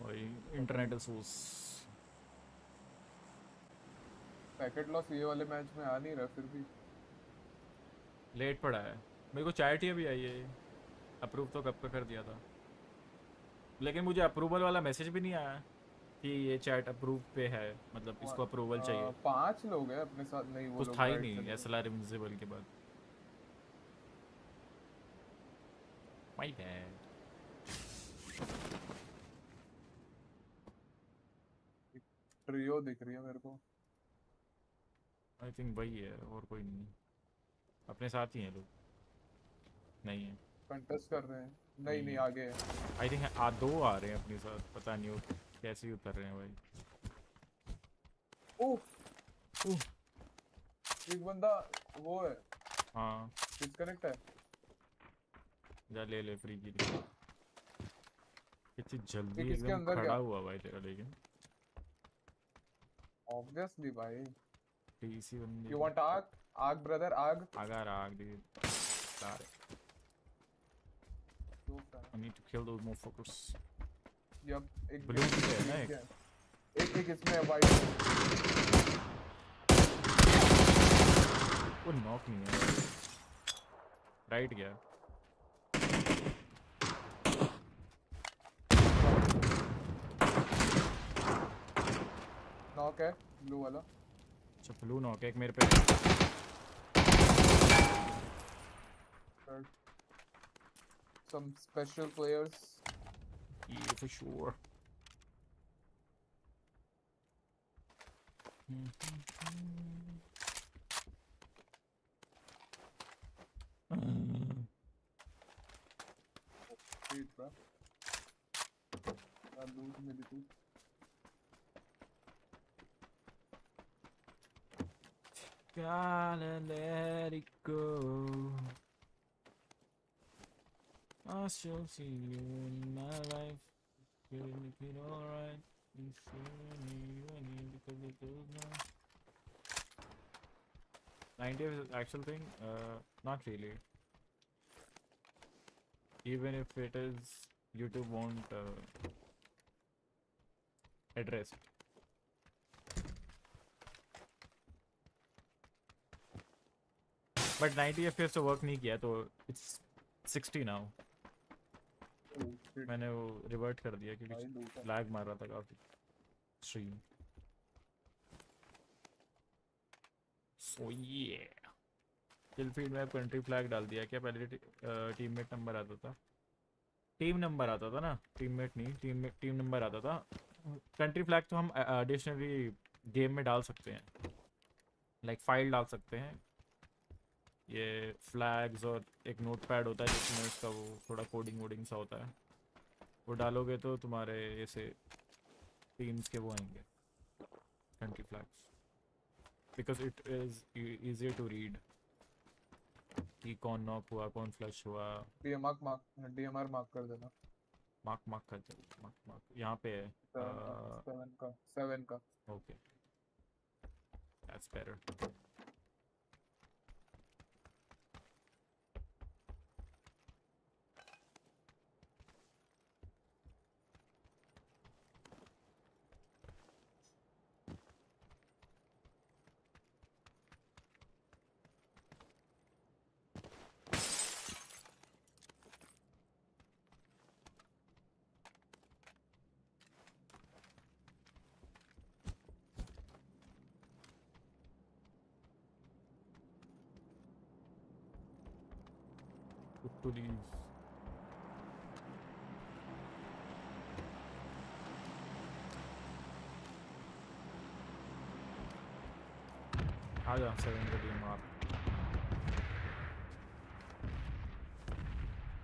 वही इंटरनेट रिसोर्स पैकेट लॉस ये वाले मैच में आ नहीं रहा, फिर भी लेट पड़ा है। मेरे को चैट ही अभी आई है। अप्रूव तो कब का कर दिया था, लेकिन मुझे अप्रूवल वाला मैसेज भी नहीं आया कि ये चैट अप्रूव पे है, मतलब इसको अप्रूवल चाहिए। पांच लोग हैं अपने साथ, नहीं वो कुछ था ही नहीं एसएलआर इनविजिबल के बाद। My bad. ट्रियो दिख रही है मेरे को। आई थिंक वही है, और कोई नहीं, अपने साथ ही हैं लोग। नहीं है कंटेस्ट कर रहे हैं। नहीं नहीं, नहीं आगे है आई थिंक। आ दो आ रहे हैं अपने साथ, पता नहीं वो कैसे उतर रहे हैं भाई। ओह ओह, एक बंदा वो है। हाँ डिस्कनेक्ट है, जा ले ले फ्री की। कितनी जल्दी एकदम खड़ा हुआ भाई तेरा, लेकिन ऑब्वियसली भाई टीसी बंदी। यू वांट आग? आग ब्रदर आग, अगर आग दे सारे। I need to kill those more focus. Yup एक ब्लू पे है ना, एक एक एक इसमें वाइट। वो नॉक नहीं है, राइट गया। नॉक है ब्लू वाला। अच्छा ब्लू नॉक है, एक मेरे पे। Some special players for sure. Gotta let it go. I shall see you in my life. You'll make it alright. You see me, you and me, because it goes now. ninety is the actual thing? Uh, not really. Even if it is, YouTube won't uh, address. But ninety F P S तो work नहीं किया, तो it's sixty now. मैंने वो revert कर दिया क्योंकि lag मार रहा था काफी स्ट्रीम। So yeah, किलफील्ड में कंट्री फ्लैग डाल दिया क्या? पहले टीममेट नंबर आता था, टीम नंबर आता था ना, टीममेट नहीं, टीम टीम नंबर आता था। कंट्री फ्लैग तो हम एडिशनली गेम में डाल सकते हैं, लाइक फाइल डाल सकते हैं। ये फ्लैग्स और एक नोटपैड होता है जिसमें उसका वो थोड़ा कोडिंग वोडिंग सा होता है, वो डालोगे तो तुम्हारे ऐसे टीम्स के वो आएंगे country flags, because it is easier to read कि कौन नॉक हुआ कौन फ्लश हुआ। डीएमआर मार्क, डीएमआर मार्क कर देना, मार्क मार्क कर देना, मार्क मार्क यहाँ पे है सेवन का, सेवन का। Okay that's better. To leave. I don't surrender him up.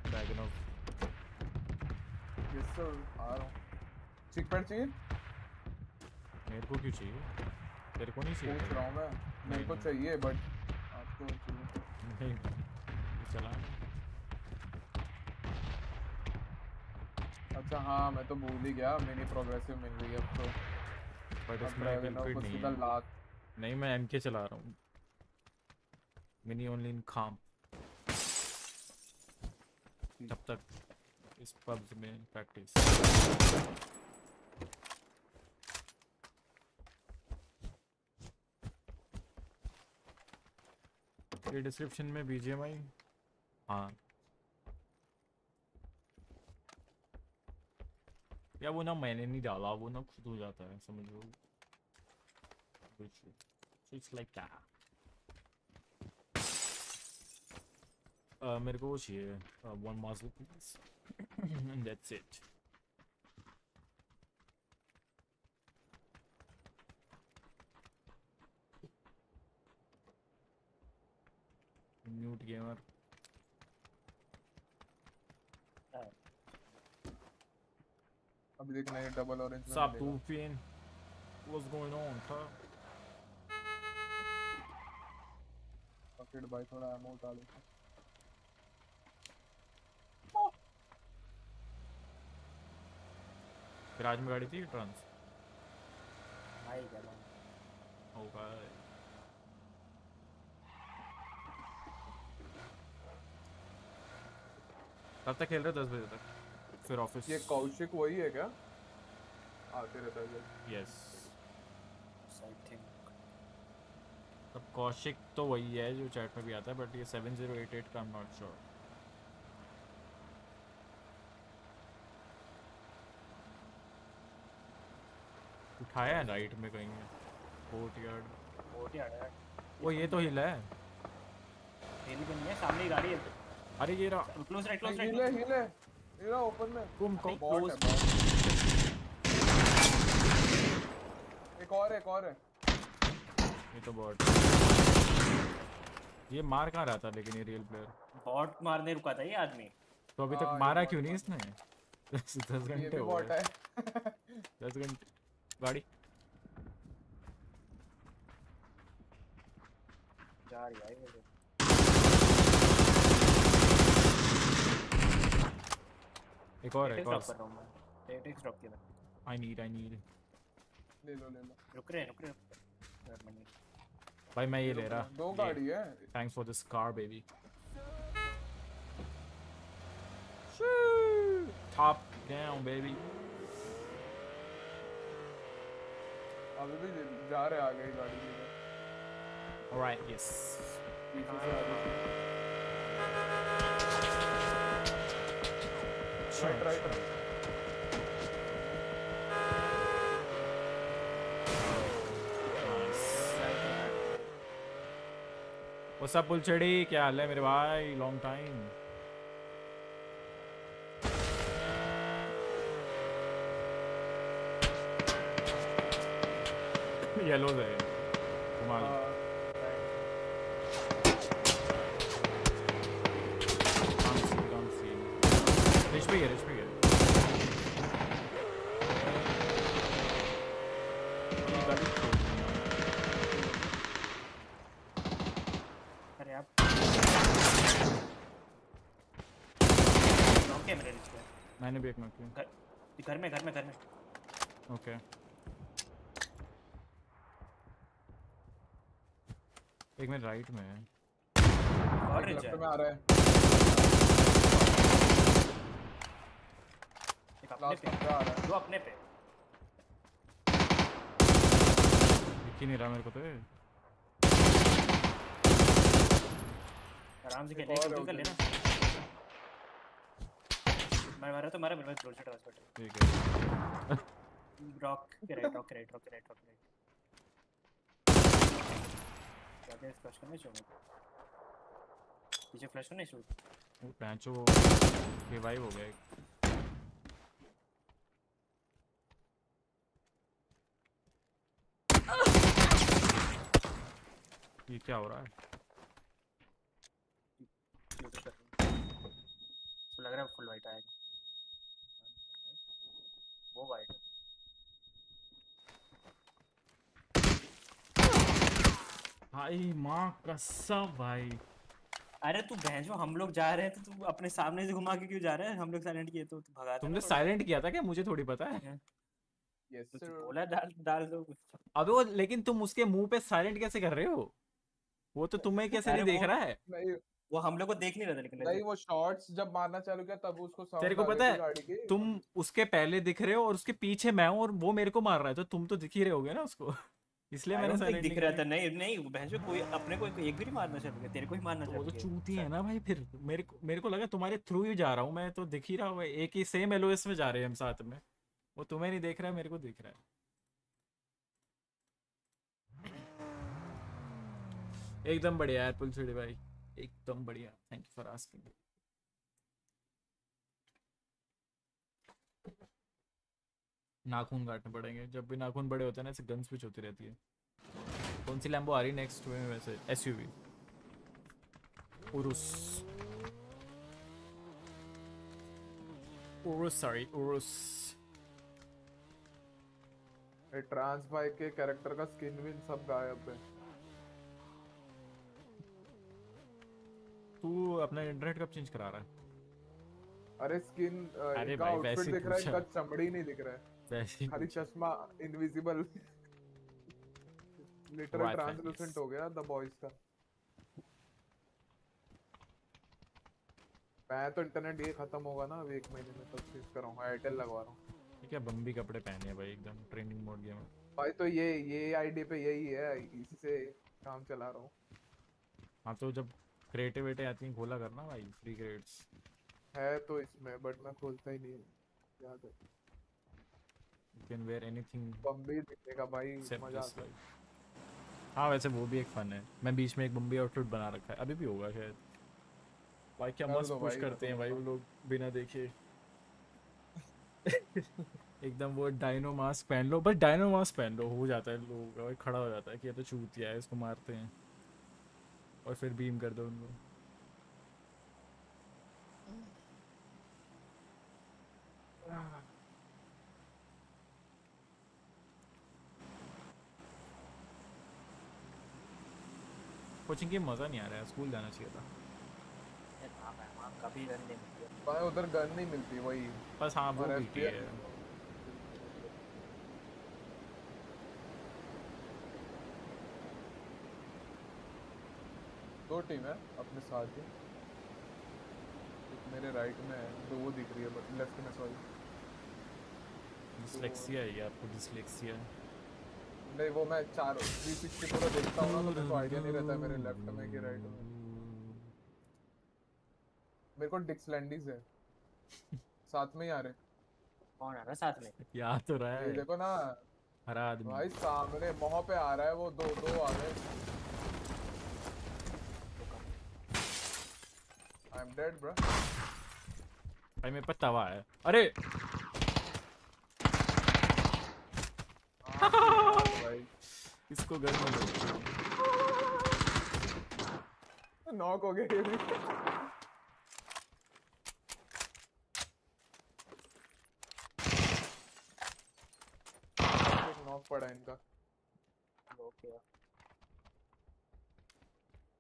Dragon of. Yes sir. आ रहा हूँ. चिक पैड चाहिए? मेरे को क्यों चाहिए? तेरे को नहीं चाहिए? पूछ रहा हूँ मैं. मेरे को चाहिए but आपको नहीं. चला. अच्छा हाँ मैं तो भूल ही गया, मैंने प्रोग्रेसिव मिल गई अब तो। बट इसमें किलफीड नहीं है। नहीं मैं एमके चला रहा हूँ, मिनी ओनली इन खाम। तब तक इस पब्स में प्रैक्टिस। ये डिस्क्रिप्शन में B G M I हाँ या वो ना मैंने नहीं डाला, वो ना खुद हो जाता है समझो। So it's like that. मेरे को वो चाहिए one muzzle please and that's it. Mute gamer. अब देखना ये डबल ऑरेंज साहब टू पेन what's going on sir. Pocket भाई थोड़ा एमो उठा लो। गैराज में गाड़ी थी ट्रांस भाई क्या हो भाई। कब तक खेल रहे हो? दस बजे तक फिर ऑफिस। ये कौशिक वही है क्या आते रहता है? Yes I think. अब कौशिक तो वही है जो चैट में भी आता है बट ये सेवन ज़ीरो एट एट का आई एम नॉट श्योर। उठाया है राइट में कहीं है कोर्टयार्ड कोर्टयार्ड। वो ये तो हिल है हिल बन है सामने गाड़ी है। अरे ये रहा close right close right hill है मेरा ओपन में। तुम को क्लोज एक और एक और है। ये तो बॉट ये मार कहां रहा था लेकिन ये रियल प्लेयर बॉट मारने रुका था ये आदमी तो अभी तक मारा क्यों नहीं इसने? दस घंटे हो गए दस घंटे गाड़ी जा रही है ये। एक और एक और टेक्स ड्रॉप किया था। आई नीड आई नीड ले लो ले लो। रुक रहे रुक रहे भाई मैं ये ले रहा। दो गाड़ी है। Thanks for this car baby. Top down baby. अभी भी जा रहे आगे गाड़ी में। ऑलराइट यस राइट राइट वो सब पुलचड़ी। क्या हाल है मेरे भाई? Long time. येलो है तुम्हारा पे है पे है। अरे आप नॉक है मेरे नीचे। मैंने भी एक नॉक किया घर में घर में घर में। ओके एक मिनट राइट में है और रिच है आ रहा है अपने पे आ रहा है। दो अपने पे दिख ही नहीं रहा मेरे को तो। आराम से खेलने का कर लेना। मैं मारा तो मारा मेरे फ्लोर से ट्रांसफर ठीक है। Rock right rock right rock right rock right. आगे फ्लैश करना चाहिए पीछे फ्लैश करना चाहिए। पैंचो रिवाइव हो गया। ये क्या हो रहा है? तो लग रहा है फुल वाइट आएगा। वो वाइट है। भाई माँ कसम भाई। अरे तू भैंसो हम लोग जा रहे हैं तो तू अपने सामने से घुमा के क्यों जा रहा है? हम लोग साइलेंट किए तो तू भगा। तुमने साइलेंट किया था क्या? मुझे थोड़ी पता है। यस yes, तो बोला डाल डाल दो। अबे वो लेकिन तुम उसके मुंह पे साइलेंट कैसे कर रहे हो? वो तो तुम्हें कैसे नहीं देख रहा है? नहीं वो हम लोग को देख नहीं रहा था लेकिन नहीं वो शॉट्स जब मारना चालू किया तब उसको साउंड तेरे को पता है। तुम उसके पहले दिख रहे हो और उसके पीछे मैं हूं और वो मेरे को मार रहा है तो तुम तो दिख ही रहे होगे ना उसको इसलिए मैंने साइलेंट दिख रहा था। नहीं नहीं भैंसो कोई अपने को एक भी नहीं मारना चाहता तेरे को ही मारना चाहता। वो तो चूती है ना भाई। फिर मेरे को मेरे को लगा तुम्हारे थ्रू ही जा रहा हूं मैं तो दिख ही रहा हूं। एक ही सेम एलओएस में जा रहे हैं हम साथ में। वो तुम्हें नहीं देख रहा है मेरे को देख रहा है। एकदम बढ़िया यार पुलसड़ी भाई एकदम बढ़िया। Thank you for asking. नाखून काटने पड़ेंगे। जब भी नाखून बड़े होते हैं ना ऐसे गन स्विच होती रहती है। कौन सी लैम्बो आ रही नेक्स्ट में? वैसे SUV Urus. Urus, sorry, Urus. ये ट्रांस भाई के कैरेक्टर का स्किन विन सब गायब है। तू अपना इंटरनेट कब चेंज करा रहा है? अरे स्किन अरे भाई वैसे दिख रहा है, इनका चमड़ी नहीं दिख रहा है, वैसे खाली चश्मा इनविजिबल लिटरल ट्रांसलूसेंट हो गया द बॉयज का। मैं तो इंटरनेट ये खत्म होगा ना अभी एक महीने में तब स्विच कराऊंगा, एयरटेल लगवा रहा हूं। ठीक है, बम्बी कपड़े पहने हैं भाई एकदम ट्रेनिंग मोड गेम में भाई। तो ये ये आईडी पे यही है, इसी से काम चला रहा हूं। हां तो जब क्रिएटिविटी आती है खोला करना भाई, फ्री क्रेड्स है तो इसमें बट मैं खोलता ही नहीं याद है। यू कैन वेयर एनीथिंग बम्बी दिखेगा भाई, मजा आता है। हां वैसे वो भी एक फन है, मैं बीच में एक बम्बी आउटफिट बना रखा है, अभी भी होगा शायद भाई। क्या मस्त पुश करते हैं भाई वो लोग बिना देखे एकदम। वो डायनो मास्क पहन लो, बस डायनो मास्क पहन लो हो जाता है लोग भाई, खड़ा हो जाता है कि ये तो चूतिया है इसको मारते हैं और फिर बीम कर दो उनको। कोचिंग के मज़ा नहीं आ रहा है, स्कूल जाना चाहिए था। कभी गन नहीं मिलती भाई उधर, गन नहीं मिलती वही बस। हाँ वो मिलती है दो टीम है अपने साथ ही, एक मेरे राइट में है तो वो दिख रही है बट लेफ्ट में सॉरी। डिस्लेक्सिया है या आपको डिस्लेक्सिया? नहीं वो मैं चार तीन सौ साठ पूरा देखता हूँ ना तो आइडिया नहीं रहता मेरे लेफ्ट में कि राइट में। मेरे को डिक्सलैंडीज है साथ में ही आ रहे। कौन आ रहा है साथ में? यार तो रहा है देखो ना हरा आदमी भाई सामने मोह पे आ रहा है, वो दो दो आ गए। आई एम डेड ब्रो भाई, मेरे पर तवा है। अरे भाई इसको घर में लो, नॉक हो गए। पड़ा इनका ओके okay.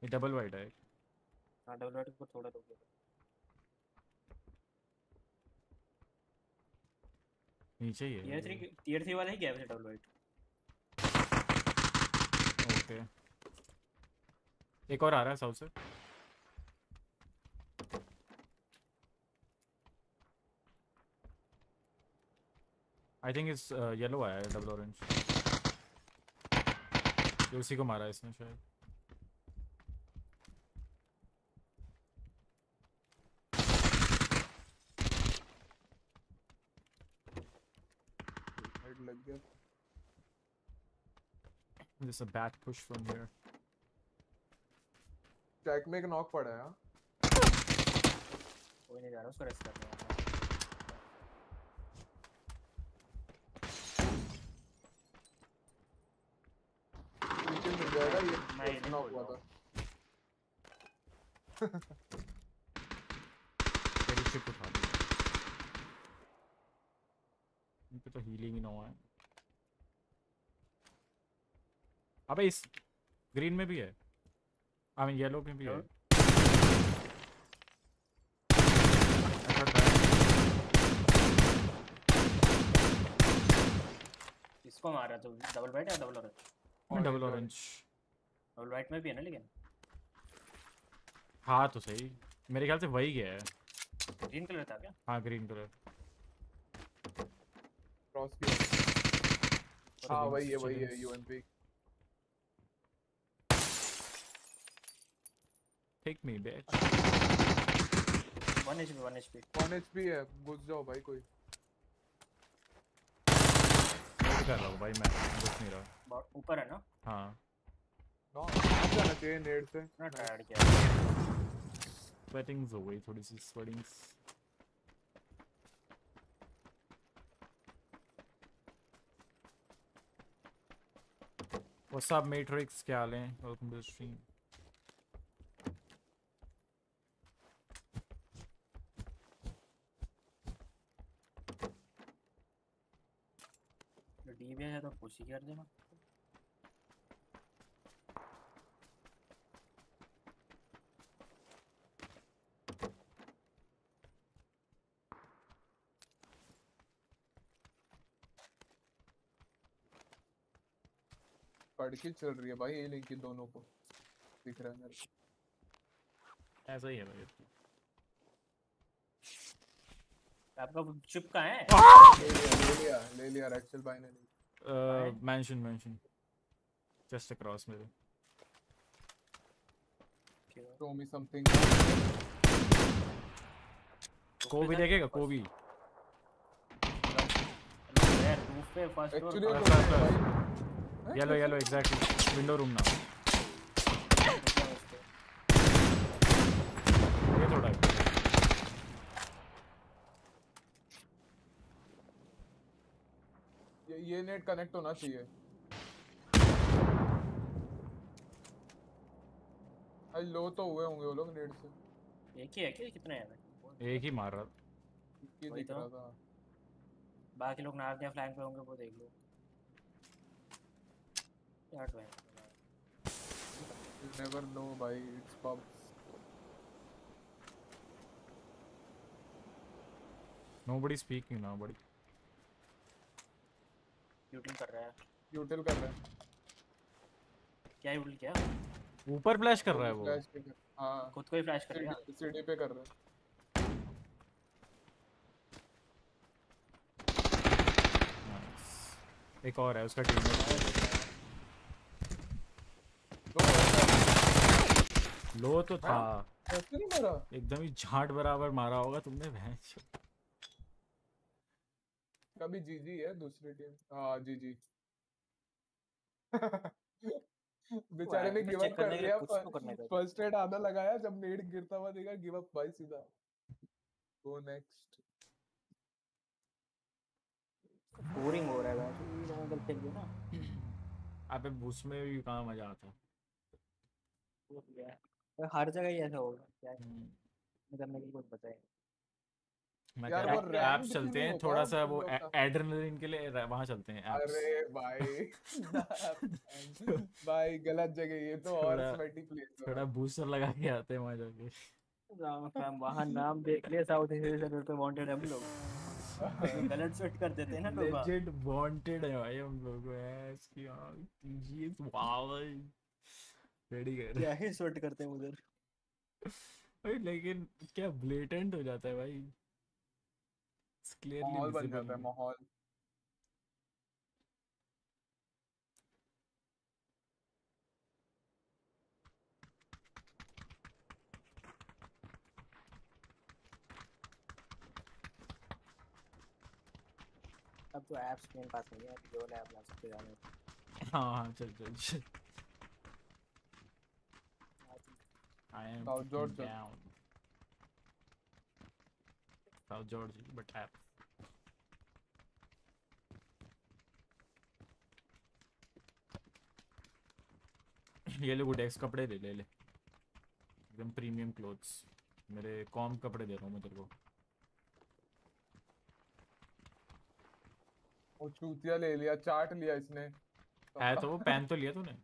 ये डबल वाइड है। हां डबल वाइड को थोड़ा रोक नीचे ही है। टीयर थ्री टीयर थ्री वाला ही क्या है डबल वाइड? ओके एक और आ रहा है साउथ से। आई थिंक इट्स येलो आया है डबल ऑरेंज, ये उसी को मारा है इसने शायद। हेड लग गया। This a back push from here. Tag में एक नॉक पड़ा है। कोई नहीं जा रहा उसको रेस्ट करने। नहीं नहीं हुआ था मेरी चिप उठा दी। इन पे तो हीलिंग ही ना हुआ है। अबे इस ग्रीन में भी है, आई मीन येलो में भी है। इसको मारा तो डबल बैट या डबल ऑरेंज? डबल ऑरेंज और राइट में भी है ना लेकिन। हाँ तो सही मेरे ख्याल से वही गया है। ग्रीन कलर था क्या? हाँ ग्रीन कलर क्रॉस किया। हाँ वही है वही है UMP. Take me batch. One HP one HP one HP है, घुस जाओ भाई। कोई नहीं कर रहा हूँ भाई मैं, घुस नहीं रहा। ऊपर है ना? हाँ नो जाना चाहिए नेट से। ना टायर्ड क्या स्वेटिंग्स हो गई थोड़ी सी स्वेटिंग्स। व्हाट्स अप मैट्रिक्स, क्या हाल है? Welcome to the stream. गरीब है या तो खुशी कर देना। पड़की चल रही है भाई, ये लेकिन दोनों को दिख रहा है मेरे। ऐसा ही है भाई। आपका चिप कहाँ है? ले लिया, ले लिया एक्चुअल भाई ने। Uh mention mention just across मेरे। Show me something. कोवी देखेगा कोवी। यार रूफ पे first floor. Yellow yellow exactly window room now. ये थोड़ा ये ये नेट कनेक्ट होना चाहिए। आज लो तो हुए होंगे वो लोग नेट से। एक ही है क्या? कितने हैं? एक ही मार रहा था, दिख रहा था। बाकी लोग नार्थ या फ्लैंक पे होंगे, वो देख लो। You never know भाई, it's pubs. Nobody speaking now, buddy. Util कर रहा है। Util कर रहा है। क्या util क्या? ऊपर फ्लैश कर रहा है वो। हाँ। खुद को ही फ्लैश कर रहा है। सीढ़ी पे कर रहा है। Nice. एक और है उसका टीममेट। लो तो था कैसे नहीं मारा? एकदम ही झाट बराबर मारा होगा तुमने भैंस। कभी जीजी है दूसरी टीम। हां जीजी बेचारे ने गिव अप कर दिया। फर्स्ट रेड आधा लगाया, जब नेट गिरता हुआ देखा गिव अप भाई सीधा। Go next. बोरिंग हो रहा है भाई, नॉर्मल खेल लो ना। अबे बूस्ट में भी कहां मजा आता है। हर जगह ही ऐसा होगा क्या? मतलब मेरे को पता है मैं यार। आप चलते हैं थोड़ा सा वो एड्रेनालिन के लिए, वहां चलते हैं। अरे भाई भाई गलत जगह, ये तो और स्वेटी प्लेस। थोड़ा बूस्टर लगा के आते हैं वहां जाके। वहां नाम देख ले, साउथ एशियन पे वांटेड हम लोग। गलत शॉट कर देते हैं ना लोग। लेजेंड वांटेड है भाई हम लोग। एस की टीजी वाओ रेडी कर क्या ही शॉट करते हैं उधर भाई। लेकिन क्या ब्लेटेंट हो जाता है भाई, क्लियरली बन जाता है माहौल। अब तो ऐप्स मेरे पास नहीं है, जो लैब ला सकते हैं। हां चल चल चल I am South Georgia. Down. South Georgia, but app. ये ले गुडेक्स कपड़े ले ले ले। एकदम प्रीमियम क्लोथ्स। मेरे कॉम कपड़े दे रहा हूँ मैं तेरे को। वो चूतिया ले लिया, चाट लिया इसने। है तो वो पहन तो लिया तूने।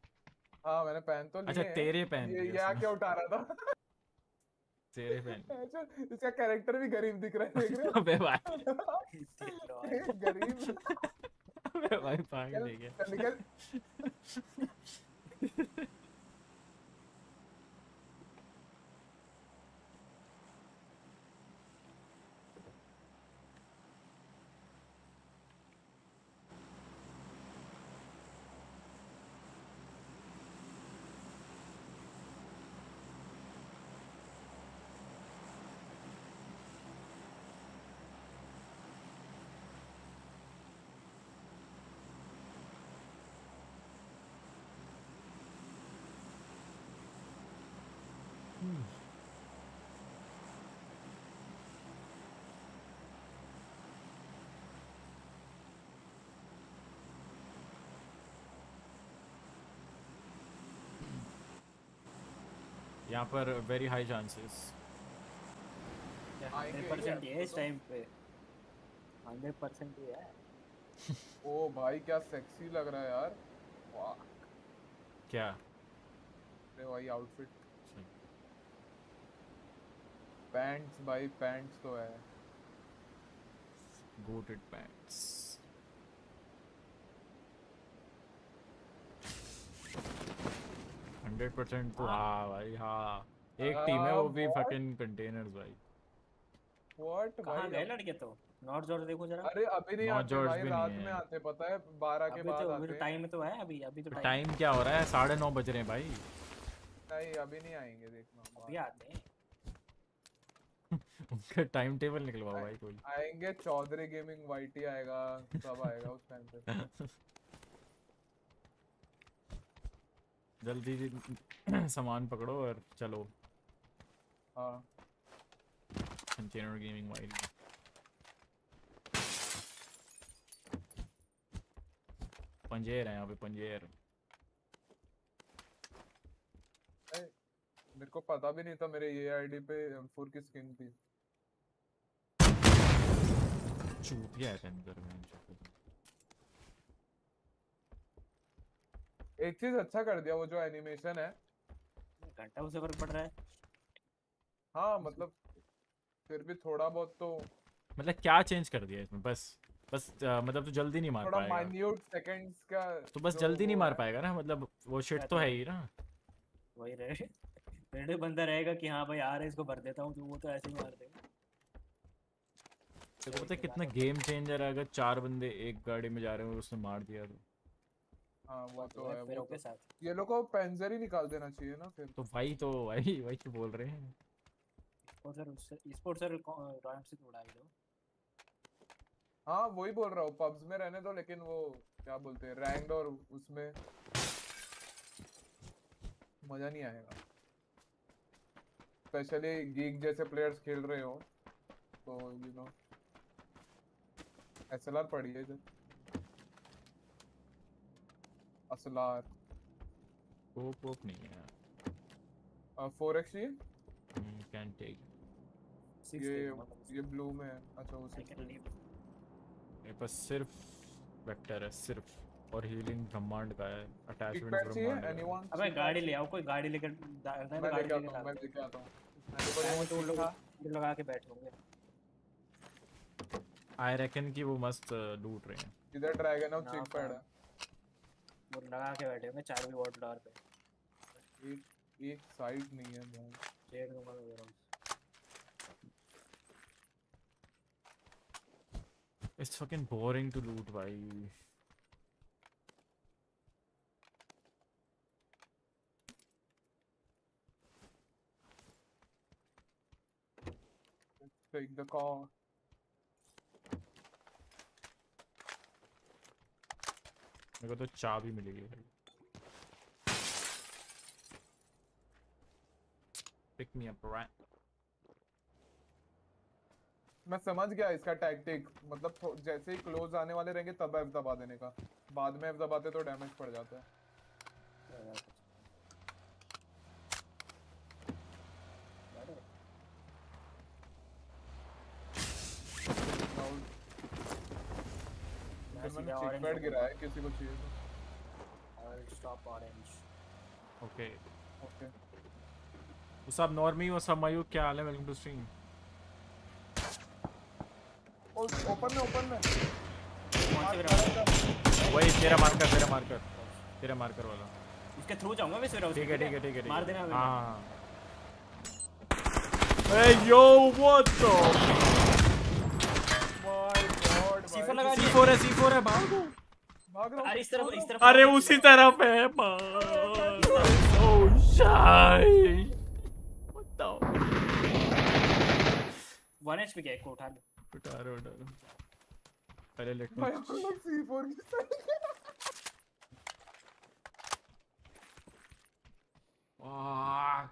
हाँ मैंने पहन तो लिया। अच्छा तेरे पहन ये या क्या उठा रहा था? तेरे पहन। अच्छा इसका कैरेक्टर भी गरीब दिख रहा है, देख रहे हो? अबे भाई गरीब। अबे भाई पागल है क्या? निकल। यहाँ पर very high chances hundred percent है इस टाइम पे। हंड्रेड परसेंट ही है। ओ भाई क्या सेक्सी लग रहा है यार। वाह क्या अरे भाई आउटफिट, पैंट्स भाई पैंट्स तो है गोटेड पैंट्स। हंड्रेड परसेंट तो हाँ भाई हाँ एक आ, टीम है वो भी फकिंग कंटेनर्स भाई। व्हाट भाई गए लड़के तो नॉर्थ जॉर्ज देखो जरा। अरे अभी नहीं आते भाई, रात में आते पता है बारह के बाद आते। अभी तो टाइम तो है, अभी अभी तो टाइम क्या हो रहा है साढ़े नौ बज रहे हैं भाई। नहीं अभी नहीं आएंगे देखना, अभी आते हैं उनका टाइम टेबल निकलवाओ भाई। कोई आएंगे चौधरी गेमिंग वाईटी आएगा सब आएगा उस टाइम पे। जल्दी सामान पकड़ो और चलो। हाँ कंटेनर गेमिंग वाईटी पंजेर है यहाँ पे पंजेर। मेरे को पता भी नहीं था मेरे ये आईडी पे एम फोर की स्किन थी। चूतिया सेंटर में एक चीज अच्छा कर दिया वो जो एनिमेशन है घंटा उसे फर्क पड़ रहा है। हाँ मतलब फिर भी थोड़ा बहुत तो मतलब क्या चेंज कर दिया इसमें बस बस आ, मतलब तो जल्दी नहीं मार पाएगा माइन्यूट सेकंड्स का तो बस जल्दी नहीं मार पाएगा ना मतलब वो शिट तो है ही ना। वही रहे पेड़े बंदा रहेगा कि हाँ भाई आ रहा है इसको भर देता हूँ तो वो तो ऐसे ही मार देगा। देखो पता कितना गेम चेंजर है अगर चार बंदे एक गाड़ी में जा रहे हो उसने मार दिया तो। हाँ वो तो है वो के साथ ये लोग को पेंजर ही निकाल देना चाहिए ना फिर तो भाई। तो भाई भाई क्या बोल रहे हैं और सर स्पोर्ट्स सर रॉयम से उड़ा दो। हाँ वही बोल रहा हूँ पब्स में रहने दो लेकिन वो क्या बोलते हैं रैंक्ड और उसमें मजा नहीं आएगा स्पेशली गीक जैसे प्लेयर्स खेल रहे हो तो यू नो एसएलआर पड़ी है इधर एसएलआर कोप कोप नहीं है। फोर एक्स ये कैन टेक ये ये ब्लू में है। अच्छा वो सिक्स मेरे पास सिर्फ वेक्टर है सिर्फ और हीलिंग ब्रह्मांड का है अटैचमेंट ब्रह्मांड। अबे गाड़ी ले आओ कोई गाड़ी लेकर डालना है गाड़ी लेकर मैं लेके आता हूं तो उन लोग लगा के बैठ होंगे। आई रेकन कि वो मस्त लूट रहे हैं इधर ड्रैगन और चिक पैड है वो लगा के बैठे होंगे चार भी वॉट डॉलर पे एक एक साइड नहीं है मैं शेयर दूंगा मेरा। It's fucking boring to loot भाई। Let's take the car। मेरे को तो चाबी मिलेगी भाई। Pick me up right। मैं समझ गया इसका टैक्टिक मतलब जैसे ही क्लोज आने वाले रहेंगे तब एफ दबा देने का, बाद में एफ दबाते तो डैमेज पड़ जाता है। मैंने चिक पैड गिराया है किसी को चाहिए तो स्टॉप ऑरेंज। ओके ओके वो सब नॉर्मी वो सब मयूर क्या हाल है वेलकम टू स्ट्रीम। ओपन में ओपन में वही तेरा मार्कर तेरा मार्कर तेरा मार्कर वाला इसके थ्रू जाऊंगा मैं सवेरा। ठीक है ठीक है ठीक है मार देना। हां ay yo what the my god C four लगा सी फोर है सी फोर है भागो भागो। अरे इस तरफ इस तरफ अरे उसी तरफ है मां। Oh shit what the one HP के को उठा ले उठारो उठारो पहले लेट में सी फोर की वाह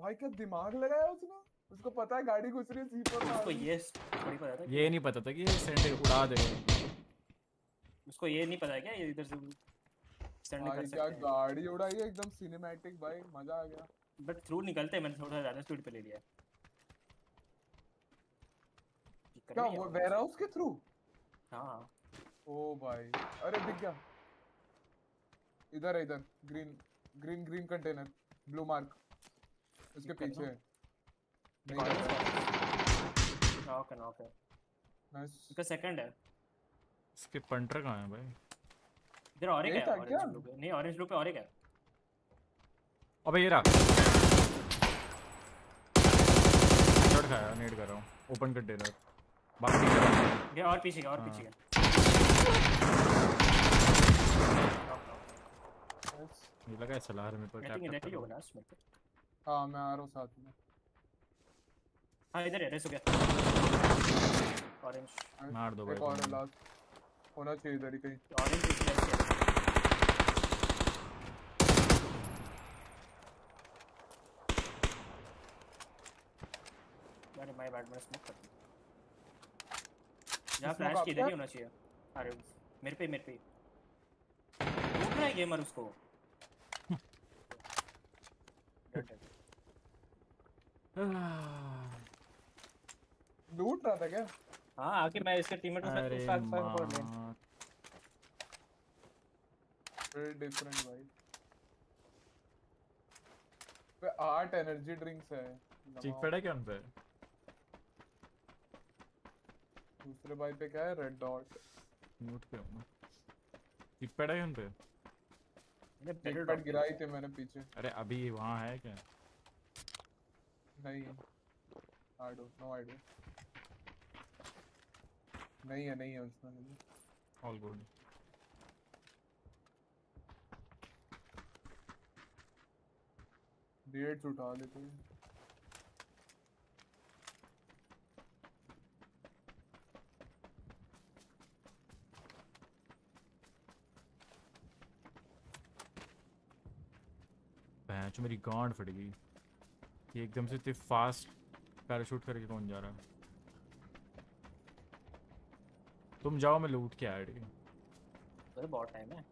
भाई क्या दिमाग लगाया उसने। उसको पता है गाड़ी घुस रही है सी फोर में उसको ये थोड़ी पता था ये नहीं पता था कि सेंटर उड़ा देगा उसको ये नहीं पता क्या ये इधर से स्टैंड कर सकता है। क्या गाड़ी उड़ाई है एकदम सिनेमैटिक भाई मजा आ गया। बट थ्रू निकलते मैंने थोड़ा ज्यादा स्पीड पे ले लिया क्या वो वेयरहाउस के थ्रू। हाँ ओ भाई, अरे दिख गया, इधर है, इधर green green green container, blue mark, उसके पीछे है। ओके ओके नाइस, इसका सेकंड है। इसके पंटर कहां है भाई? इधर और एक है, नहीं ऑरेंज ब्लू पे और एक है। अबे ये रहा, शॉट खाया, नेड कर रहा हूं, ओपन कंटेनर बाकी कर रहा हूं। ये और पीछे का, और हाँ। पीछे का ये लगा है सलार में, पर टैप टैप होगा लास्ट में। हां मैं आ रहा हूं साथ में। हां इधर है, रेस हो गया ऑरेंज, मार दो भाई, एक और लास्ट होना चाहिए इधर ही कहीं। ऑरेंज पीछे है, माय बैड, मैं स्मोक कर दूं। यहां फ्लैश किधर ही होना चाहिए। अरे मेरे पे मेरे पे कौन है गेमर, उसको लूट रहा था क्या? हां आके मैं इसके टीममेट के साथ साथ फायर कर ले। वेरी डिफरेंट भाई, पे आठ एनर्जी ड्रिंक्स है, ठीक पड़ा क्या उन पे? दूसरे भाई पे क्या है? रेड डॉट नोट पे हूं मैं, टिक पैड है उन पे। मैंने टिक पैड गिराई थे मैंने पीछे। अरे अभी वहां है क्या? नहीं है, I don't know, I don't, नहीं है, नहीं है उसमें। ऑल गुड, डेट्स उठा लेते हैं। जो मेरी गांड फट गई, ये एकदम से इतने फास्ट पैराशूट करके कौन जा रहा है? तुम जाओ, मैं लूट के आया। अरे बहुत टाइम है।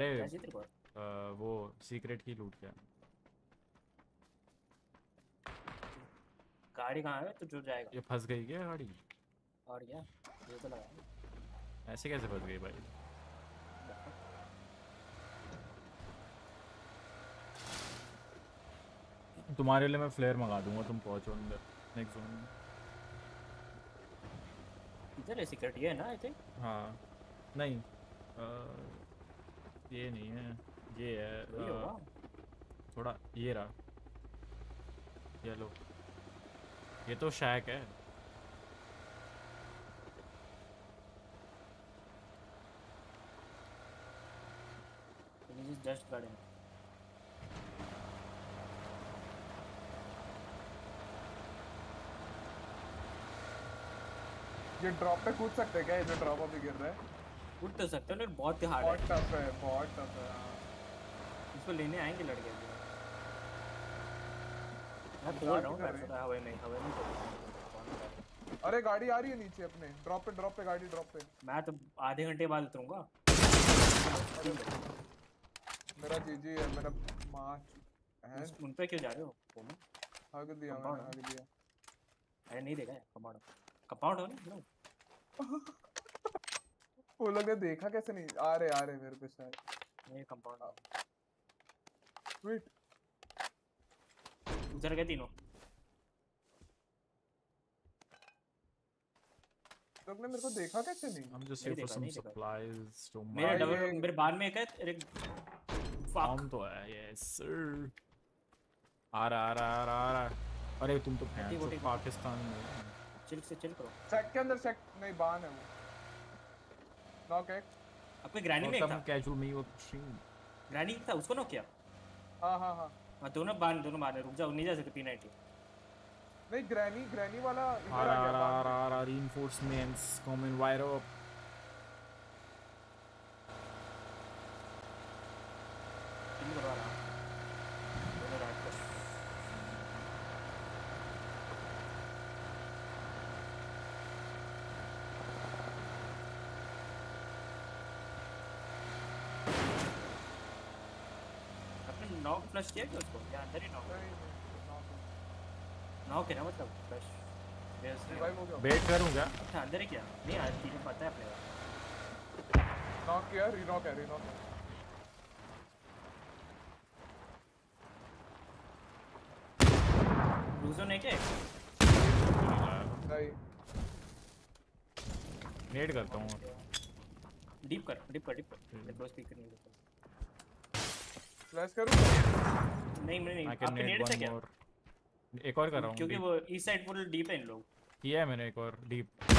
अरे आ, वो सीक्रेट की लूट क्या? गाड़ी कहाँ है? तो जो जाएगा। ये फंस गई क्या गाड़ी? और क्या? ये तो लगा, ऐसे कैसे फंस गई भाई? तुम्हारे लिए मैं फ्लेयर मंगा दूंगा, तुम पहुंचो अंदर नेक्स्ट जोन में। इधर है सीक्रेट, ये है ना आई थिंक। हां नहीं आ, ये नहीं है, ये है आ, थोड़ा ये रहा, ये लो, ये तो शैक है। दिस इज जस्ट गार्डन, ये ड्रॉप पे कूद सकते क्या? इधर ड्रॉप अभी गिर रहा है, कूद तो सकते हैं, लेकिन बहुत ही हार्ड है, बहुत टफ है, बहुत टफ है। इसको लेने आएंगे लड़के, मैं बोल रहा हूं पैसे का हवा नहीं, हवा नहीं। अरे गाड़ी आ रही है नीचे अपने, ड्रॉप पे, ड्रॉप पे गाड़ी, ड्रॉप पे। मैं तो आधे घंटे बाद उतरूंगा। मेरा जीजी है, मेरा मां उन पे क्यों जा रहे हो? कौन आगे दिया, मैंने आगे दिया। अरे नहीं देखा, कमाल कंपाउंड हो ना वो लोग ने देखा कैसे नहीं? आ रहे आ रहे मेरे पे शायद, ये कंपाउंड। वेट, उधर गए तीनों लोग ने, मेरे को देखा कैसे नहीं? हम just for some supplies to my. मेरा डबल, मेरे बाद में एक है, एक फार्म तो है। यस सर, आ रहा आ रहा आ रहा। अरे तुम तो पाकिस्तान में चिल से चिल करो। सेक के अंदर, सेक नहीं, बान है वो, नॉक है। अपने ग्रैनी में एक था, कैजुअल में वो ग्रैनी था, उसको नॉक किया। हां हां हां हां, दोनों बान, दोनों मारे। रुक जाओ, नहीं जा सकते। पी नाइंटी नहीं, ग्रैनी ग्रैनी वाला इधर आ गया। आ आ आ reinforcements common wire up. Chill करो ना, फ्लश किया क्या उसको? या अंदर ही नॉक नॉक है ना, मतलब फ्लश बेस। भाई वेट करूंगा। अच्छा अंदर ही क्या? नहीं आज तीन पता है अपने नॉक किया, रीनॉक है, रीनॉक है। ब्लूजोन है क्या? नहीं, नेट करता हूँ। डीप कर, डीप कर, डीप कर। बस पिक करने दो। फ्लैश करूँ? नहीं नहीं नहीं। आपके नेट से क्या? एक और कर रहा हूँ। क्योंकि वो इस साइड पूरे डीप हैं इन लोग। किया है मैंने एक और डीप।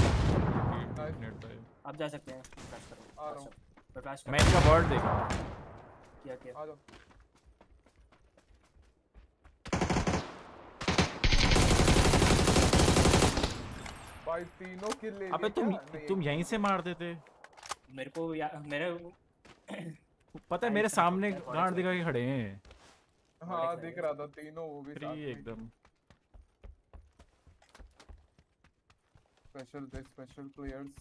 नेट पे आप जा सकते हैं। प्रकाश करो। आ रहा हूँ। प्रकाश मैं इसका बर्ड देखा। क्या क्या? आ जाओ। भाई तीनों किल ले। अबे तुम तुम यहीं से मार देते। मेरे को मेरे पता है मेरे सामने गांड दिखा के खड़े हैं। हाँ दिख रहा था तीनों वो भी साथ एकदम। स्पेशल द स्पेशल प्लेयर्स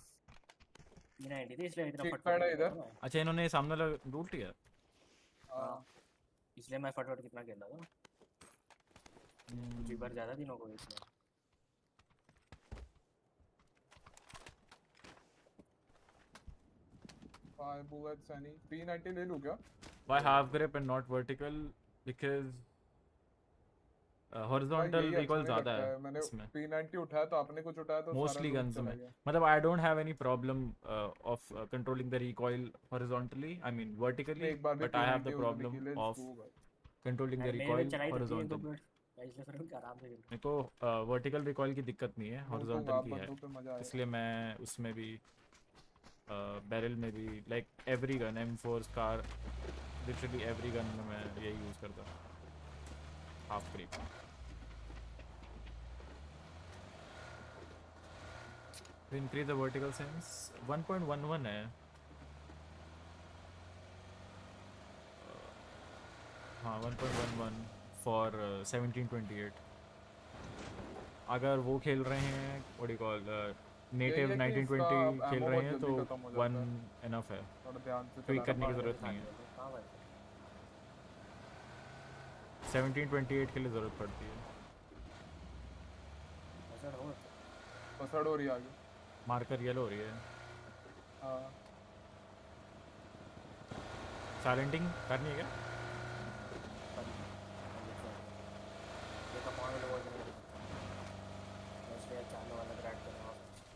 बिना आईडी थे इसलिए इतना फटफट इधर। अच्छा इन्होंने सामने लूट लिया। हां इसलिए मैं फटफट कितना खेला था ना जी बार ज्यादा दिनों को इसलिए। Five bullets any three ninety ले लूं क्या? Why half grip and not vertical because horizontal recoil ज्यादा है। मैंने पी नाइंटी उठाया तो आपने कुछ उठाया तो मोस्टली गन्स में मतलब I don't have any problem of controlling the recoil horizontally I mean vertically but I have the problem of controlling the recoil horizontally. मेरे को वर्टिकल रिकॉइल की दिक्कत नहीं है, हॉरिजॉन्टल की है, इसलिए मैं उसमें भी बैरल में भी like every gun M four scar literally every gun में मैं यही यूज करता हूं हाफ ग्रिप। तो increase the vertical sense one point one one है। हाँ one point one one for seventeen twenty eight. अगर वो खेल रहे हैं what you call native nineteen twenty खेल रहे हैं तो वन इनफ है, कोई करने की जरूरत नहीं है। सेवनटीन ट्वेंटी एट के लिए जरूरत पड़ती है। असर हो असर हो रही है आगे। मार्कर येलो हो रही है। हां साइलेंटिंग करनी है क्या? ये तो मार लो बस। ये चालू वाला ग्रैड करना।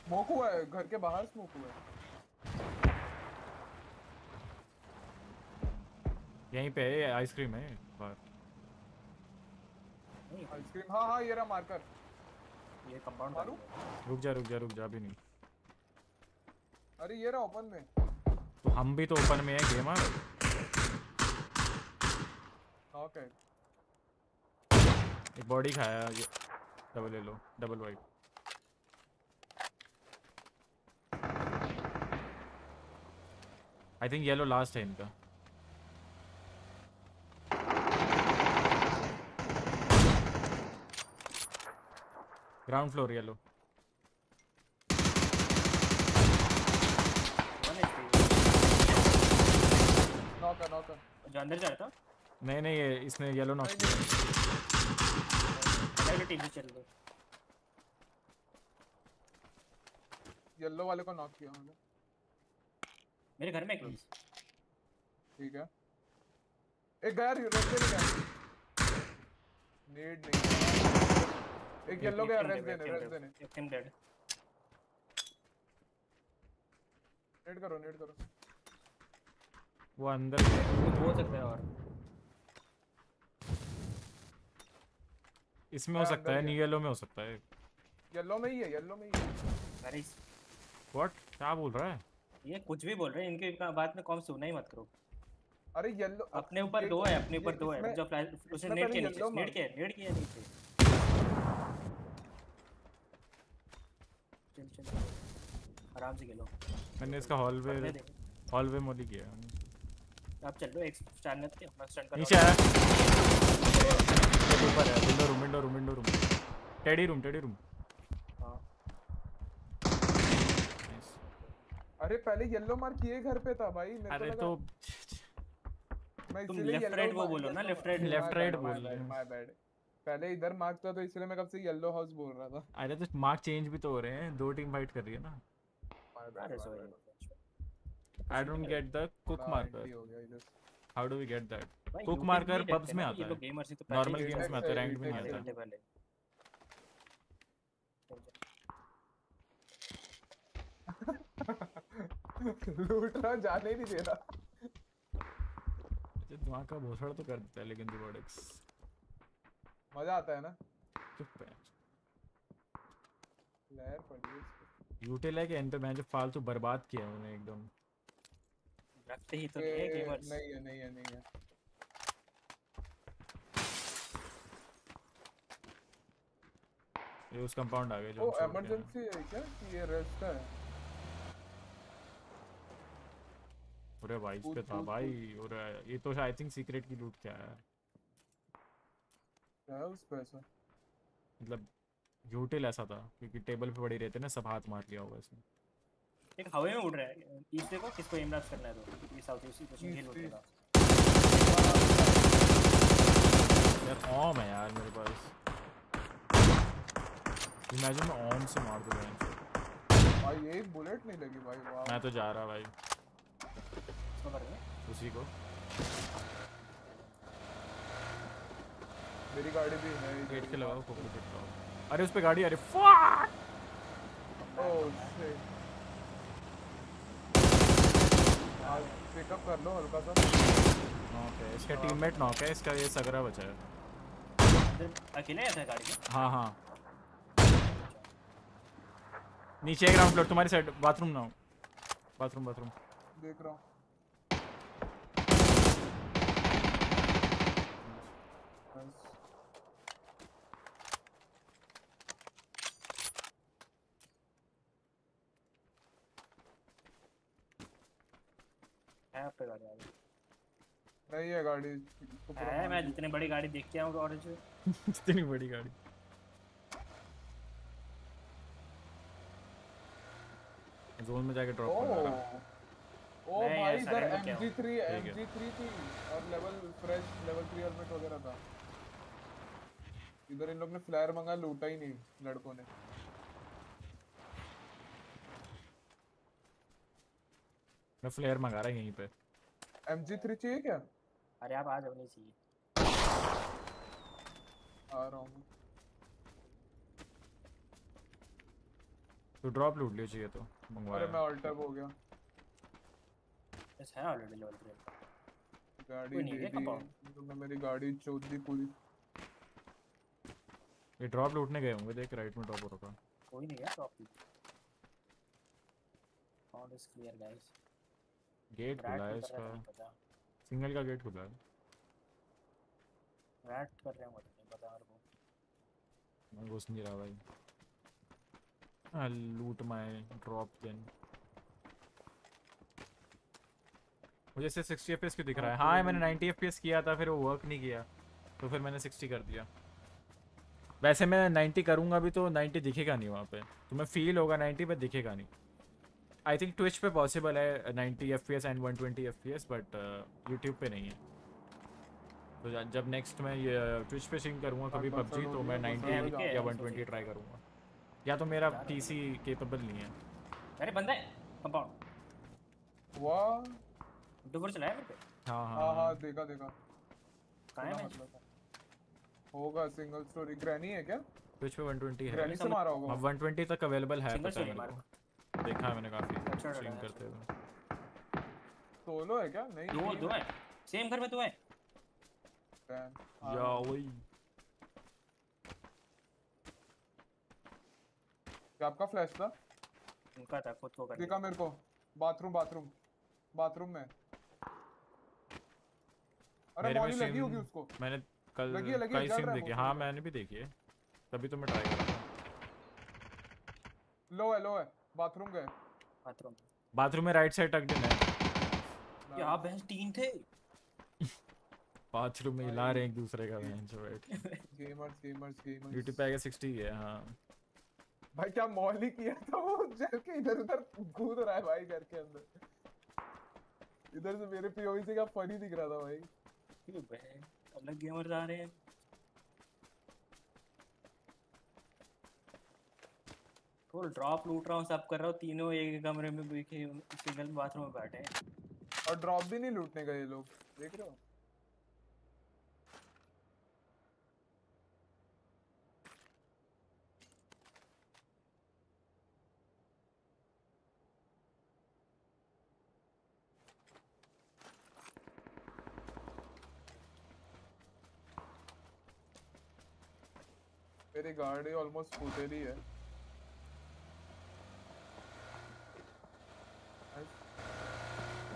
स्मोक हुआ है घर के बाहर, स्मोक हुआ है यहीं पे। आइसक्रीम है बाहर आइसक्रीम। हाँ हाँ ये रहा मार्कर। ये कंपाउंड मारू। रुक जा रुक जा रुक जा भी नहीं। अरे ये रहा ओपन में। तो हम भी तो ओपन में है गेमर। ओके एक बॉडी खाया। ये डबल ले लो, double wipe. I think yellow last है इनका। Ground floor yellow. Knock knock जो अंदर जा रहा था। नहीं नहीं ये इसने येलो नॉक किया। पहले टीम से चल दो। येलो वाले को नॉक किया मैंने। मेरे घर में एक लोग। ठीक है एक गया रस्ते में गया। नीड नहीं। एक येलो गया रेड देने रेड देने एकदम डेड। नेट करो नेट करो। वो अंदर हो सकता है और इसमें हो सकता है, नहीं येलो में हो सकता है। येलो में ही है, येलो में ही है। अरे व्हाट क्या बोल रहा है ये? कुछ भी बोल रहे हैं इनके बात में कम सुनना ही मत करो। अरे येलो अपने ऊपर दो है, अपने ऊपर दो है। जो फ्लैश उसने नेट के नीचे नेट के नेट किया नीचे। आराम से खेलो। मैंने इसका हॉलवे हॉलवे मोली किया। आप चल लो एक स्टैंड करते हैं, अपना स्टैंड करो। नीचे है ऊपर है window room window room window room teddy room teddy room. हां अरे पहले येलो मार किए घर पे था भाई। मेरे को अरे तो मैं इसलिए लेफ्ट राइट वो बोलो ना, लेफ्ट राइट लेफ्ट राइट बोल रहा है। माय बैड पहले इधर मार्क था तो इसलिए मैं कब से येलो हाउस बोल रहा था। अरे तो मार्क चेंज भी तो हो रहे हैं, दो टीम फाइट कर रही है ना। I don't get the cook marker. How do we get that? Cook marker pubs में आता है, normal games में आता है, ranked में आता है. लूटा जाने नहीं दे रहा. धुआं का भोसड़ा तो कर देता है लेकिन रिवॉर्ड्स मजा आता है ना. चुप है लेयर प्रोड्यूस यूटी लेके एंटर में जो फालतू बर्बाद किया उन्होंने एकदम रखते ही तो है गेमर्स. नहीं है नहीं है नहीं है ये उस कंपाउंड आ गए जो ओ इमरजेंसी है क्या कि ये रेस्ट है. अरे भाई इस पे था भाई. और ये तो आई थिंक सीक्रेट की लूट क्या है क्या उस पे ऐसा मतलब होटल ऐसा था क्योंकि टेबल पे पड़ी रहते ना सब हाथ मार लिया होगा इसने. एक हवा में उड़ रहा है इस देखो किसको एम रश करना है तो ये साउथ उसी पोजीशन हिल होगा यार. ओम है यार मेरे पास. इमेजिन मैं ओम से मार दूं भाई. ये बुलेट नहीं लगी भाई. वाह मैं तो जा रहा भाई उसी को. मेरी गाड़ी भी है गेट के लगाओ को गेट लगाओ. अरे उस पे गाड़ी. अरे फक ओह शिट. आज पिकअप कर लो हल्का सा. ओके इसका टीममेट नॉक है इसका. ये सगरा बचा है अकेले है गाड़ी में. हां हां नीचे ग्राउंड फ्लोर तुम्हारी साइड. बाथरूम ना हो बाथरूम बाथरूम देख रहा हूं. नहीं है गाड़ी तो है. मैं जितनी बड़ी गाड़ी देखते आऊं और जितनी बड़ी गाड़ी जोन में जाके ड्रॉप कर रहा हूं. ओ भाई इधर M G three M G three थी और level fresh level three helmet वगैरह था. इधर इन लोग ने फ्लायर मंगा लूटा ही नहीं लड़कों ने. मैं फ्लेयर मंगा रहा है यहीं पे. एम जी थ्री चाहिए क्या? अरे आप आ जाओ नहीं चाहिए. आ रहा हूँ. तो ड्रॉप लूट लियो चाहिए तो मंगवा. अरे मैं ऑल्ट अप हो गया. बस है ऑलरेडी लेवल थ्री. गाड़ी नहीं है कंपाउंड तो मैं मेरी गाड़ी चोद दी पूरी. ये ड्रॉप लूटने गए होंगे. देख राइट में ड्रॉप हो रखा. कोई नहीं है drop. All is clear guys. Gate खुला है इसका. सिंगल का गेट खुला है. रैट कर रहे हैं मतलब पता मेरे को. मैं घुस नहीं रहा भाई. आई लूट माय ड्रॉप देन. मुझे से सिक्सटी एफ पी एस क्यों दिख रहा है? हाँ मैंने नाइंटी एफ पी एस किया था फिर वो वर्क नहीं किया तो फिर मैंने सिक्सटी कर दिया. वैसे मैं नाइंटी करूँगा भी तो नाइंटी दिखेगा नहीं वहाँ पे. तुम्हें फील होगा नाइंटी पर दिखेगा नहीं. आई थिंक ट्विच पे पॉसिबल है ninety F P S and one twenty F P S but YouTube पे नहीं है. तो जब नेक्स्ट मैं ये ट्विच पे स्ट्रीम करूँगा कभी पबजी तो मैं नाइंटी या वन ट्वेंटी ट्राई करूँगा. या तो मेरा पीसी केपेबल नहीं है. अरे बंदा है कंपाउंड. वाह डुबर चलाया मेरे पे. हाँ हाँ हाँ देखा देखा. कहाँ है होगा सिंगल स्टोरी. ग्रैनी है क्या ट्विच पे? वन ट्वेंटी है. ग्रैनी से मारा होगा. अब वन ट्वेंटी तक अवेलेबल है पता है मेरे को. देखा है मैंने काफी स्ट्रीम करते हुए. सोलो है क्या? नहीं दो दो है सेम घर में. दो है या वही. क्या आपका फ्लैश था? उनका था. खुद को कर देखा मेरे को. बाथरूम बाथरूम बाथरूम में. अरे मॉली लगी होगी उसको. मैंने कल कई सीन देखे. हां मैंने भी देखी है तभी तो मैं ट्राई कर रहा हूं. लो है लो है बाथरूम गए. बाथरूम बाथरूम में राइट साइड टक्कर है. क्या बहन तीन थे बाथरूम में हिला रहे एक दूसरे का. बहन जो बैठ गेमर्स गेमर्स गेमर्स. ड्यूटी पे आएगा सिक्सटी है. हां भाई क्या मौली किया था वो. जल के इधर-उधर कूद रहा है भाई घर के अंदर. इधर से मेरे पीओवी से का फनी दिख रहा था भाई. ये बहन अलग गेमर्स आ रहे हैं. तो ड्रॉप लूट रहा हूँ, सब कर रहा हूँ, तीनों एक कमरे में सिंगल बाथरूम में बैठे हैं और ड्रॉप भी नहीं लूटने का ये लोग, देख रहे हो। मेरी गाड़ी ऑलमोस्ट फूटेली है।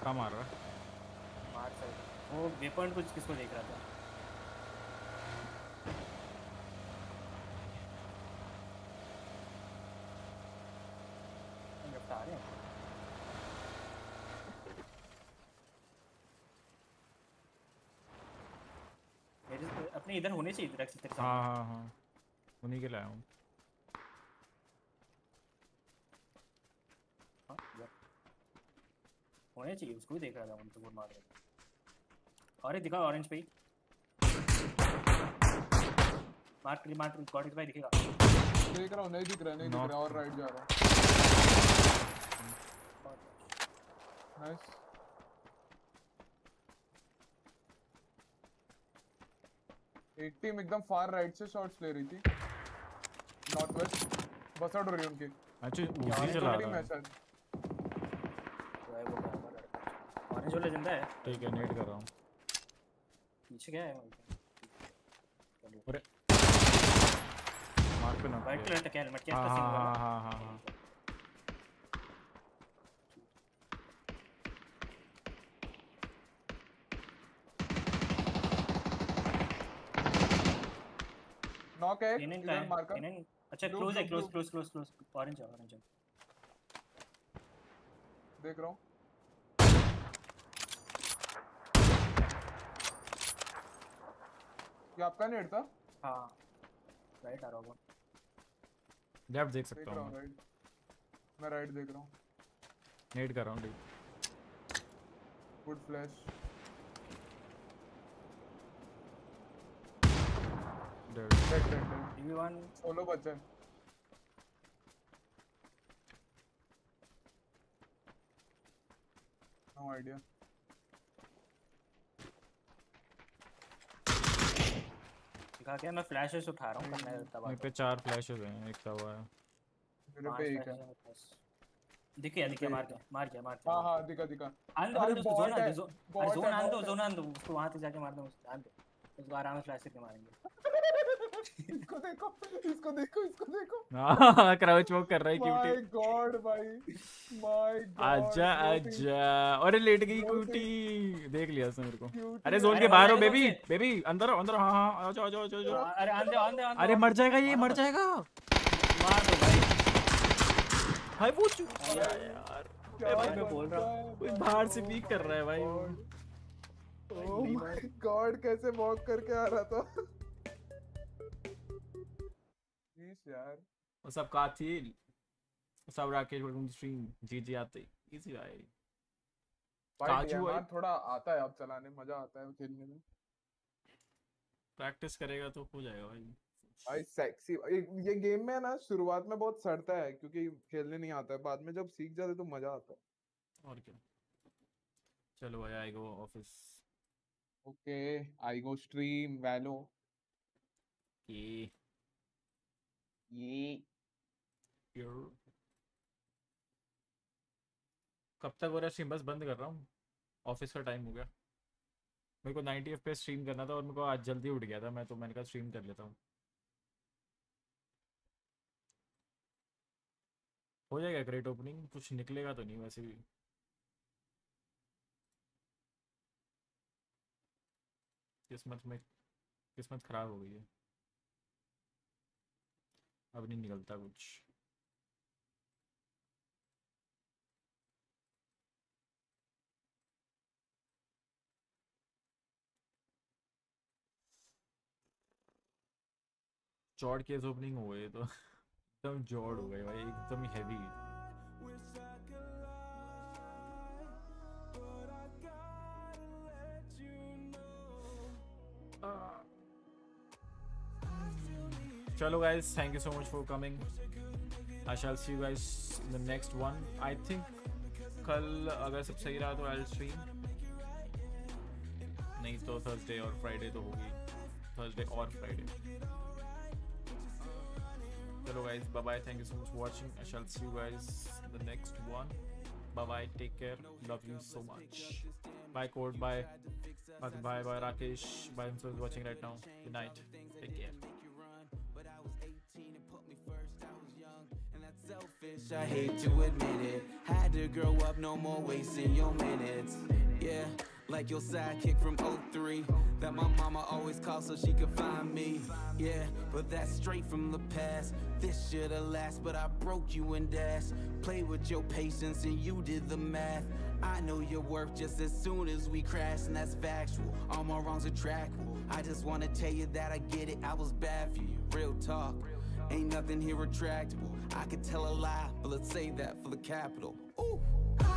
क्या मार रहा है? मार सही। वो वेपन कुछ किसको देख रहा था? बता रहे हैं। मेरे अपने इधर होने चाहिए इधर किसी तरह से। हाँ हाँ हाँ। उन्हीं के लाया हूँ। होने चाहिए, उसको भी देख रहा था, उनको गोल मार रहा था। अरे दिखा ऑरेंज पे ही मार ट्री मार ट्री कॉर्ड भाई दिखेगा। देख रहा हूँ, नहीं दिख रहा, नहीं दिख रहा, और राइट जा रहा हूँ। नाइस। एक टीम एकदम फार राइट से शॉट्स ले रही थी। नॉर्थ वेस्ट बस आउट हो रही उनकी। अच्छा उसी चला रहा है ऑरेंज वाला जिंदा है। ठीक है नेट कर रहा हूं। पीछे क्या है वहां पे? अरे मार पे ना बैठ लेता क्या हेलमेट क्या का सीन। हां हां हां हां नॉक है इधर मार्कर। अच्छा क्लोज है, close close close close orange है, ऑरेंज है, देख रहा हूं। ये आपका नेट था? हां राइट आ रहा हूं, लेफ्ट देख सकता हूं मैं, मैं राइट देख रहा हूं, नेट कर रहा हूं। ठीक गुड फ्लैश वन सोलो बचा है। No idea. दिखा क्या मैं फ्लैशेस उठा रहा हूं पर मैं तब मेरे पे चार फ्लैशेस हैं, एक तब है मेरे पे एक है। दिख गया दिख गया मार के मार के मार के। हां हां दिखा दिखा आन दो जोन आन दो जोन आन दो जोन आन दो उसको वहां से जाके मार दो उसको आन दो। इस बार आराम से फ्लैश से मारेंगे। इसको देखो इसको देखो इसको देखो। हां क्राउच वॉक कर रहा है क्यूटी। माय गॉड भाई माय गॉड। आजा आजा। अरे लेट गई क्यूटी, देख लिया उसने मेरे को। अरे जोन के बाहर हो बेबी, बेबी अंदर हो अंदर। हां हां आजा आजा आजा। अरे आंदे आंदे आंदे। अरे मर जाएगा ये, मर जाएगा, मार दो भाई। भाई वो चुप किया यार। भाई मैं बोल रहा हूं कोई बाहर से पीक कर रहा है भाई। ओ माय गॉड कैसे वॉक करके आ रहा था यार। वो सब कातिल, वो सब राकेश वर्ल्ड स्ट्रीम जीजी आते इजी भाई। काजू यार थोड़ा आता है अब चलाने, मजा आता है खेलने में। प्रैक्टिस करेगा तो हो जाएगा भाई। भाई सेक्सी ये गेम में ना शुरुआत में बहुत सड़ता है क्योंकि खेलने नहीं आता है, बाद में जब सीख जाते तो मजा आता है। और क्या, चलो भाई I go office. Okay I go stream वैलो की ये यो। कब तक हो रहा है स्ट्रीम? बस बंद कर रहा हूँ, ऑफिस का टाइम हो गया। मेरे को नाइन्टी एफ पे स्ट्रीम करना था और मेरे को आज जल्दी उठ गया था मैं, तो मैंने कहा स्ट्रीम कर लेता हूँ। हो जाएगा ग्रेट ओपनिंग, कुछ निकलेगा तो नहीं वैसे भी। किस्मत में किस्मत खराब हो गई है, अब नहीं निकलता कुछ। चौड़ केस ओपनिंग हो गए तो एकदम जोड़ हो गए भाई, एकदम हैवी। चलो guys thank you so much for coming. I shall see you guys in the next one. I think कल अगर सब सही रहा तो आई विल स्ट्रीम, नहीं तो थर्सडे और फ्राइडे तो होगी, थर्सडे और फ्राइडे। चलो guys bye bye, thank you so much watching. I shall see you guys the next one. Bye bye, take care, love you so much. Bye code, bye bye bye Rakesh, bye himself watching right now. Good night, take care. But I was eighteen and put me first, I was young and that's selfish, I hate to admit it. Had to grow up, no more wasting your minutes. Yeah, like your sidekick from oh three that my mama always called so she could find me. Yeah, but that's straight from the past. This shoulda last, but I broke you and dashed. Play with your patience and you did the math. I know your worth just as soon as we crashed, and that's factual. All my wrongs are trackable. I just wanna tell you that I get it, I was bad for you. Real talk, ain't nothing here retractable. I could tell a lie, but let's save that for the capital. Ooh,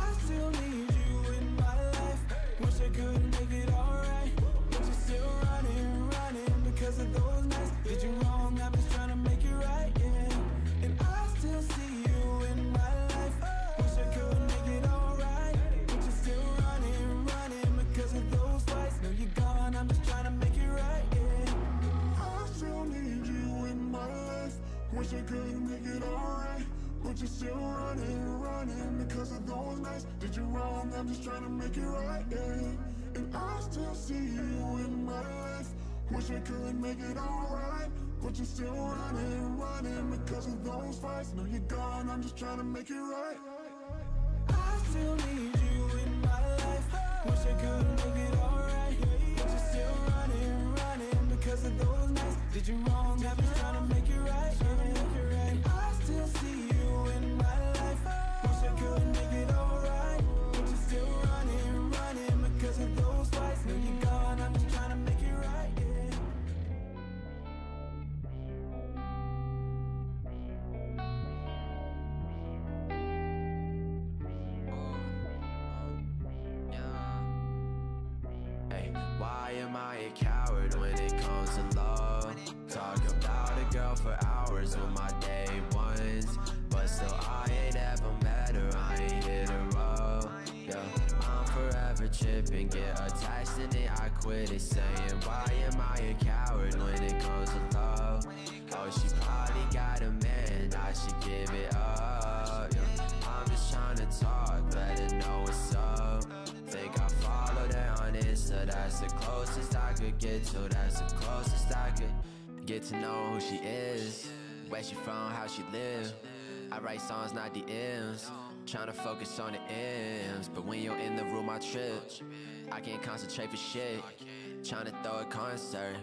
I still need you in my life. Wish I could make it alright, but you're still running, running because of those nights. Did you wrong? I'm just trying to make it right, yeah. And I still see you in my life. Wish I could make it alright, but you're still running, running because of those fights. Now you're gone. I'm just trying to make it right, yeah. Wish I could make it alright, but you're still running, running because of those nights. Did you wrong? I'm just trying to make it right, yeah. And I still see you in my life. Wish I could make it alright, but you're still running, running because of those fights. Now you're gone. I'm just trying to make it right. I still need you in my life. Wish I could make it alright, but you're still running, running because of those nights. Did you wrong? I'm just trying to make it right, yeah. And I still see you in my life. Wish I could make it alright, but you're still running, running because of those fights. Now you're gone, I'm just trying to make it right, yeah. Why am I a coward when it comes to love? Talk about a girl for hours on my day ones, but still I ain't ever met her, I ain't hit her up. Yeah, I'm forever tripping, get attached and then I quit it, saying why am I a coward when it comes to love? Oh, she probably got a man, I should give it up, yeah. I'm just tryna talk, let her know what's up. Think I followed her on Insta, that's the closest I could get to. That's the closest I could get to know who she is, where she from, how she live. I write songs, not D Ms, tryna focus on the M's. But when you're in the room, I trip, I can't concentrate for shit. Tryna throw a concert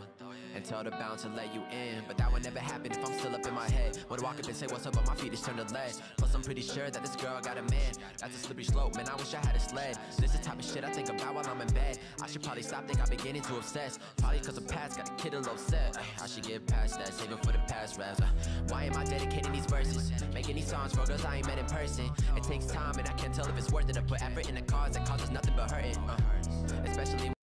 and tell the bound to let you in, but that would never happen if I'm still up in my head. Wanna walk up and say what's up, but my feet is turned to lead. Plus I'm pretty sure that this girl got a man. That's a slippery slope, man, I wish I had a sled. This is the type of shit I think about while I'm in bed. I should probably stop, think I'm beginning to obsess. Probably cause the past got a kid a little upset. I should get past that, save it for the past raps. Why am I dedicating these verses? Making these songs for girls I ain't met in person. It takes time and I can't tell if it's worth it. I put effort in the cause that causes nothing but hurting, uh, especially